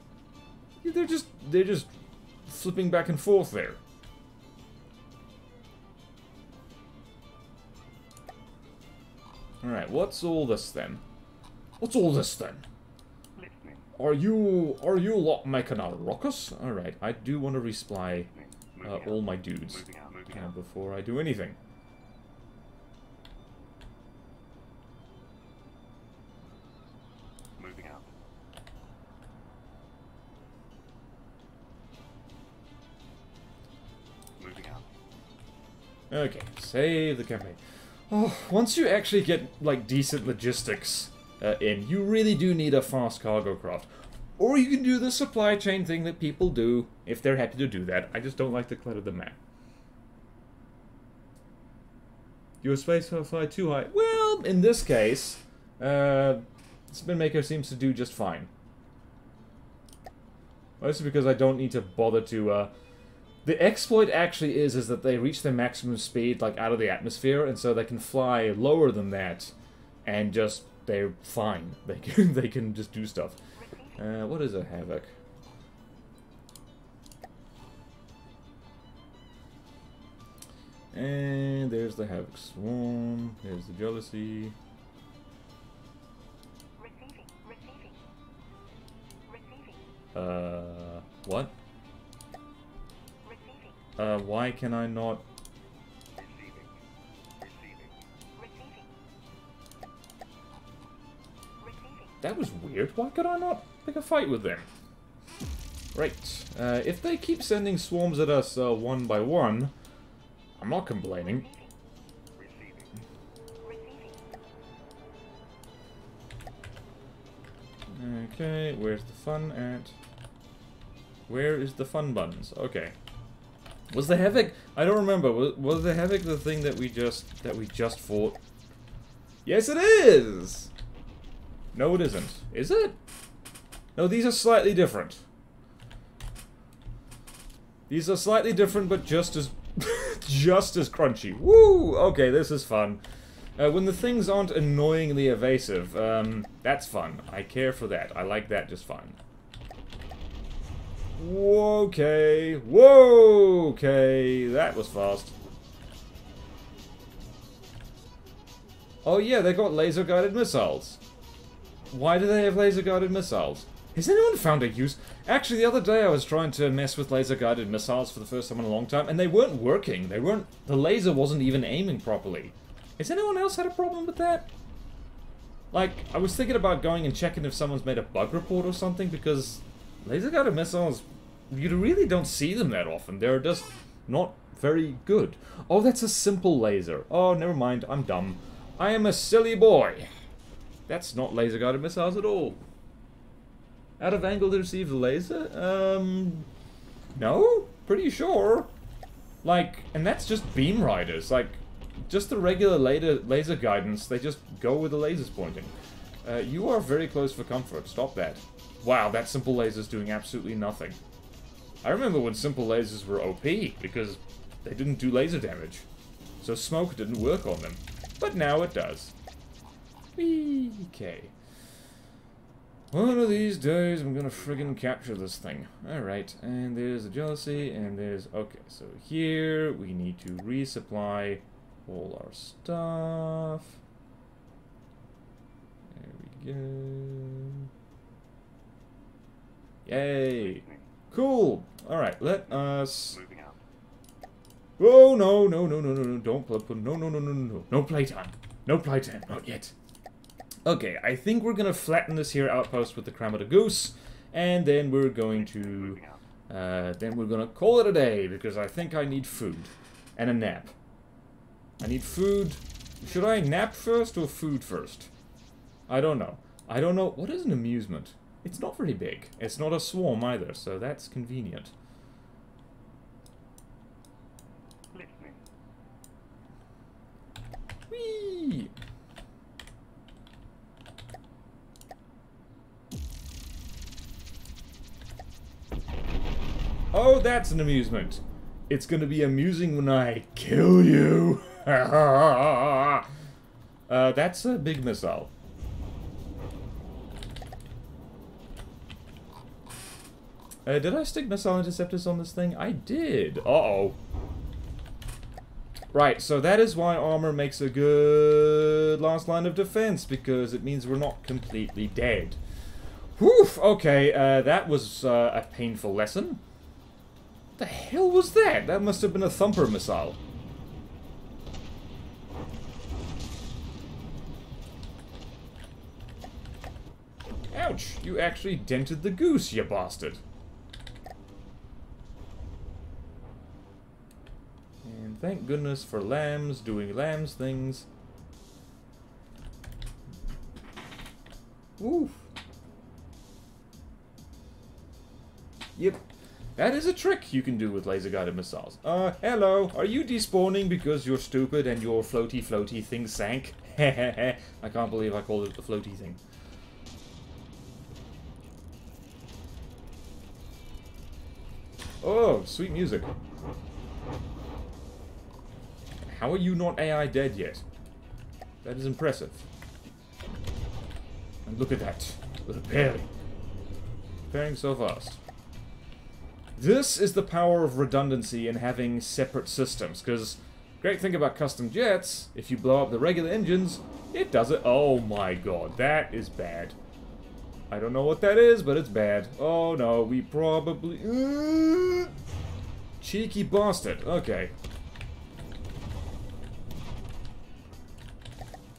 They're just, they're just flipping back and forth there. Alright, what's all this then? What's all this then? Are you, are you lot making a ruckus? Alright, I do want to resupply uh, all my dudes uh, before I do anything. Okay, save the campaign. Oh, once you actually get, like, decent logistics uh, in, you really do need a fast cargo craft. Or you can do the supply chain thing that people do, if they're happy to do that. I just don't like the clutter of the map. Your space will fly too high. Well, in this case, uh, Spinmaker seems to do just fine. Mostly because I don't need to bother to... Uh, The exploit actually is is that they reach their maximum speed, like, out of the atmosphere, and so they can fly lower than that and just they're fine. They can they can just do stuff. Uh, what is a Havoc? And there's the Havoc Swarm. There's the Jealousy. Receiving, receiving, receiving. Uh, what? Receiving. Uh, why can I not? Receiving, receiving, receiving. That was weird. Why could I not pick a fight with them? Right. Uh, if they keep sending swarms at us uh, one by one. I'm not complaining. Receiving. Receiving. Okay, where's the fun at? Where is the fun buttons? Okay. Was the Havoc? I don't remember. Was, was the Havoc the thing that we just that we just fought? Yes, it is. No, it isn't. Is it? No, these are slightly different. These are slightly different, but just as. Just as crunchy. Woo! Okay, this is fun. Uh, when the things aren't annoyingly evasive, um, that's fun. I care for that. I like that just fine. Okay. Whoa! Okay, that was fast. Oh yeah, they got laser-guided missiles. Why do they have laser-guided missiles? Has anyone found a use? Actually, the other day I was trying to mess with laser-guided missiles for the first time in a long time, and they weren't working. They weren't... The laser wasn't even aiming properly. Has anyone else had a problem with that? Like, I was thinking about going and checking if someone's made a bug report or something, because laser-guided missiles, you really don't see them that often. They're just not very good. Oh, that's a simple laser. Oh, never mind. I'm dumb. I am a silly boy. That's not laser-guided missiles at all. Out of angle to receive the laser? Um, no? Pretty sure. Like, and that's just beam riders. Like, just the regular laser, laser guidance, they just go where the laser's pointing. Uh, you are very close for comfort. Stop that. Wow, that simple laser's doing absolutely nothing. I remember when simple lasers were O P, because they didn't do laser damage. So smoke didn't work on them. But now it does. Whee! Okay. One of these days, I'm gonna friggin' capture this thing. Alright, and there's a Jealousy, and there's... Okay, so here, we need to resupply all our stuff. There we go. Yay! Cool! Alright, let us... Oh, no, no, no, no, no, no, don't... No, no, no, no, no, no. No playtime. No playtime. Not yet. Okay, I think we're gonna flatten this here outpost with the Cramada Goose, and then we're going to, uh, then we're gonna call it a day, because I think I need food, and a nap. I need food. Should I nap first, or food first? I don't know. I don't know. What is an amusement? It's not very big. It's not a swarm either, so that's convenient. Listening. Whee! Oh, that's an amusement. It's gonna be amusing when I kill you. uh, that's a big missile. Uh, did I stick missile interceptors on this thing? I did. Uh-oh. Right, so that is why armor makes a good last line of defense, because it means we're not completely dead. Whew, okay, uh, that was uh, a painful lesson. What the hell was that? That must have been a thumper missile. Ouch! You actually dented the goose, you bastard. And thank goodness for lambs doing lambs things. Oof. Yep. That is a trick you can do with laser-guided missiles. Uh, hello, are you despawning because you're stupid and your floaty-floaty thing sank? Hehehe, I can't believe I called it the floaty thing. Oh, sweet music. How are you not A I dead yet? That is impressive. And look at that. Repairing. Repairing so fast. This is the power of redundancy in having separate systems, because great thing about custom jets, if you blow up the regular engines, it does it. Oh my god, that is bad. I don't know what that is, but it's bad. Oh no, we probably... Uh, cheeky bastard. Okay.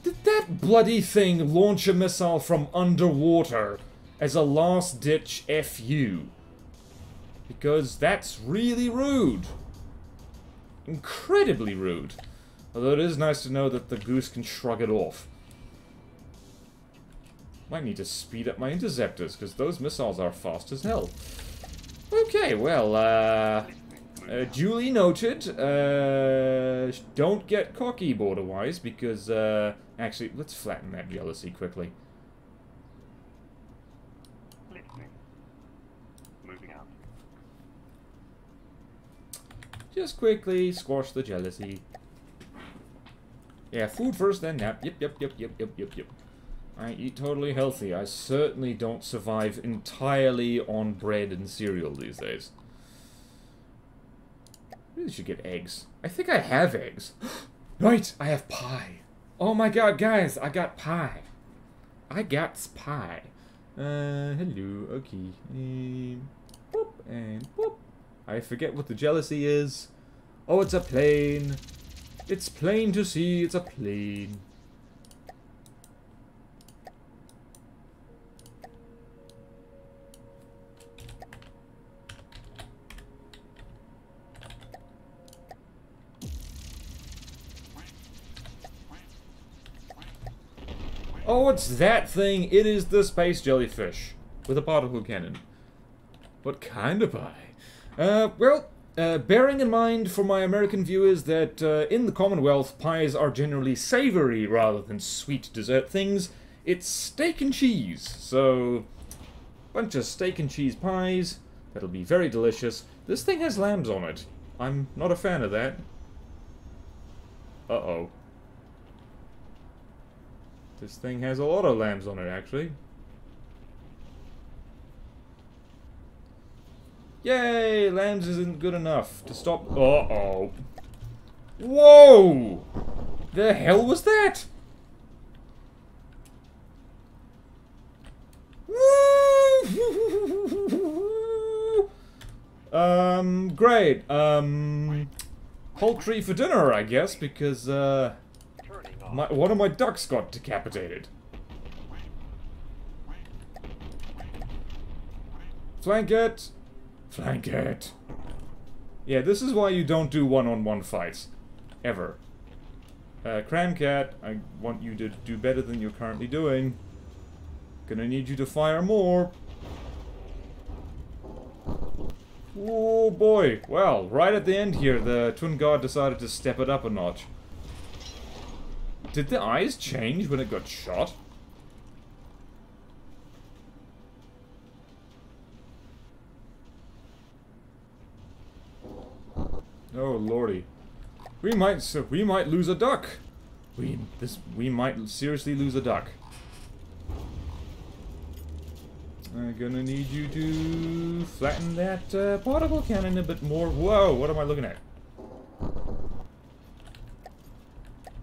Did that bloody thing launch a missile from underwater as a last-ditch F U? Because that's really rude. Incredibly rude. Although it is nice to know that the goose can shrug it off. Might need to speed up my interceptors, because those missiles are fast as hell. Okay, well, uh... uh duly noted. Uh, don't get cocky, border-wise, because, uh... Actually, let's flatten that jealousy quickly. Just quickly squash the jealousy. Yeah, food first, then nap. Yep, yep, yep, yep, yep, yep, yep. I eat totally healthy. I certainly don't survive entirely on bread and cereal these days. Really should get eggs. I think I have eggs. Right, I have pie. Oh my god, guys, I got pie. I got pie. Uh, hello, okay. Um, boop, and boop. I forget what the jealousy is. Oh, it's a plane. It's plain to see. It's a plane. Oh, it's that thing. It is the space jellyfish with a particle cannon. What kind of pie? Uh, well, uh, bearing in mind for my American viewers that uh, in the Commonwealth, pies are generally savory rather than sweet dessert things, it's steak and cheese. So, bunch of steak and cheese pies. That'll be very delicious. This thing has lambs on it. I'm not a fan of that. Uh-oh. This thing has a lot of lambs on it, actually. Yay! Lambs isn't good enough to stop... Uh-oh. Whoa! The hell was that? Woo! um, great. Um, poultry for dinner, I guess, because, uh... My, one of my ducks got decapitated. Flank it! Flank it! Yeah, this is why you don't do one-on-one fights. Ever. Uh, Cram Cat, I want you to do better than you're currently doing. Gonna need you to fire more. Oh boy. Well, right at the end here, the Twin Guard decided to step it up a notch. Did the eyes change when it got shot? Oh lordy, we might so we might lose a duck. We this we might seriously lose a duck. I'm gonna need you to flatten that uh, particle cannon a bit more. Whoa, what am I looking at?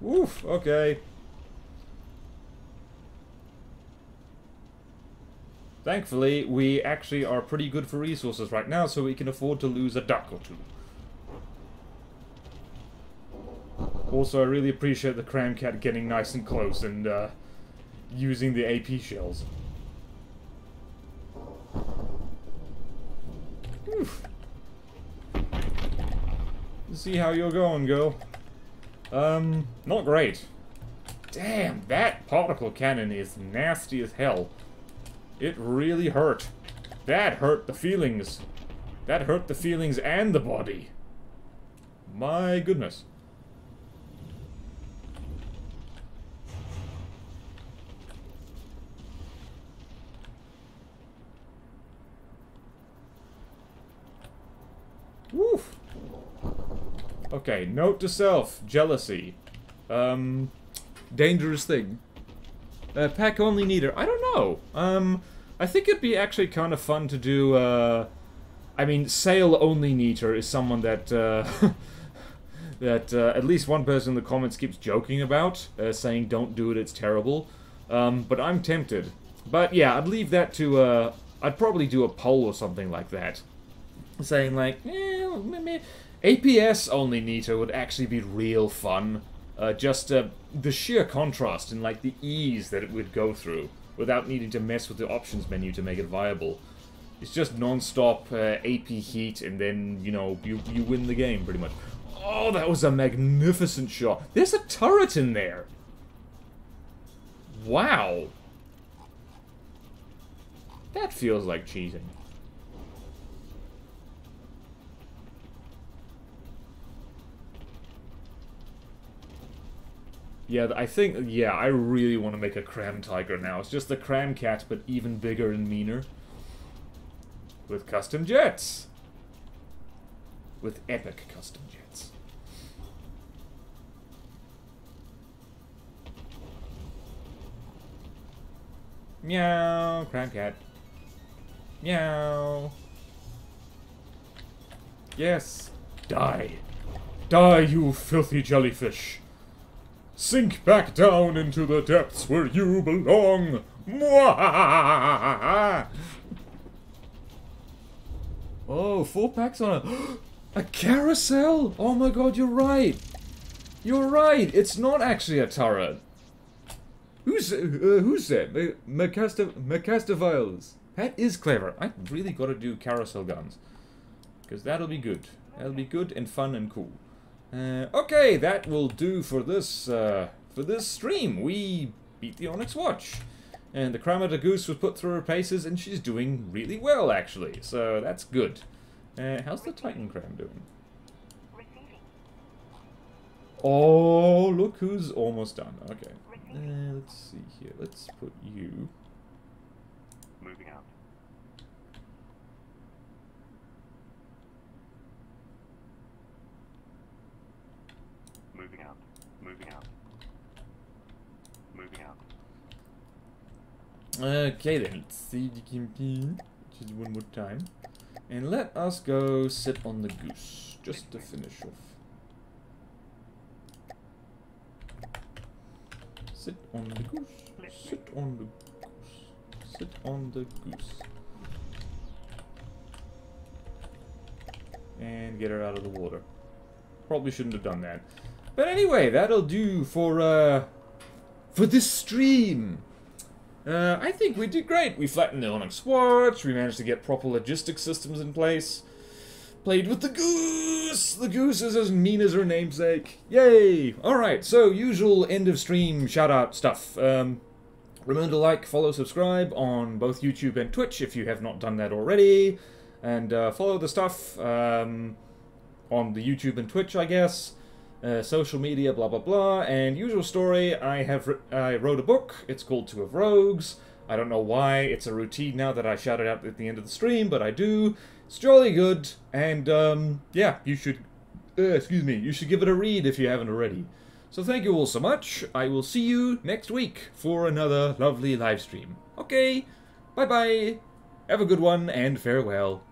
Woof, okay. Thankfully, we actually are pretty good for resources right now, so we can afford to lose a duck or two. Also, I really appreciate the Cram Cat getting nice and close and uh, using the A P shells. Oof. See how you're going, girl. Um, not great. Damn, that particle cannon is nasty as hell. It really hurt. That hurt the feelings. That hurt the feelings and the body. My goodness. Woof. Okay, note to self, jealousy. Um, dangerous thing. Uh, pack only neither. I don't know. Um, I think it'd be actually kind of fun to do, uh... I mean, sale only neater is someone that, uh... that uh, at least one person in the comments keeps joking about, uh, saying don't do it, it's terrible. Um, but I'm tempted. But yeah, I'd leave that to, uh... I'd probably do a poll or something like that. Saying like, eh, maybe... A P S only neater would actually be real fun. Uh, just uh, the sheer contrast and like the ease that it would go through without needing to mess with the options menu to make it viable. It's just non-stop uh, A P heat, and then, you know, you, you win the game pretty much. Oh, that was a magnificent shot. There's a turret in there. Wow. That feels like cheating. Yeah, I think, yeah, I really want to make a Cram Tiger now. It's just the Cram Cat, but even bigger and meaner. With custom jets! With epic custom jets. Meow, Cram Cat. Meow. Yes. Die. Die, you filthy jellyfish. Sink back down into the depths where you belong! Mwahahahahaha! Oh, four packs on a... a carousel? Oh my god, you're right! You're right! It's not actually a turret! Who's... Uh, who's that? Macastaviles. That is clever. I really gotta do carousel guns. Because that'll be good. That'll be good and fun and cool. Uh, okay, that will do for this uh, for this stream. We beat the Onyx Watch, and the Cramada Goose was put through her paces, and she's doing really well actually. So that's good. Uh, how's the Titan Crab doing? Receiving. Oh, look who's almost done. Okay, uh, let's see here. Let's put you. Moving out. Moving out, moving out, moving out. Okay then, let's see the campaign just one more time. And let us go sit on the goose, just to finish off. Sit on the goose, sit on the goose, sit on the goose. And get her out of the water. Probably shouldn't have done that. But anyway, that'll do for, uh, for this stream. Uh, I think we did great. We flattened the Onyx Watch, we managed to get proper logistics systems in place. Played with the goose! The goose is as mean as her namesake. Yay! Alright, so usual end of stream shout-out stuff. Um, remember to like, follow, subscribe on both YouTube and Twitch if you have not done that already. And uh, follow the stuff um, on the YouTube and Twitch, I guess. Uh, social media, blah blah blah, and usual story. I have I wrote a book. It's called Two of Rogues. I don't know why it's a routine now that I shout it out at the end of the stream, but I do. It's jolly good, and um, yeah, you should. Uh, excuse me, you should give it a read if you haven't already. So thank you all so much. I will see you next week for another lovely live stream. Okay, bye bye. Have a good one and farewell.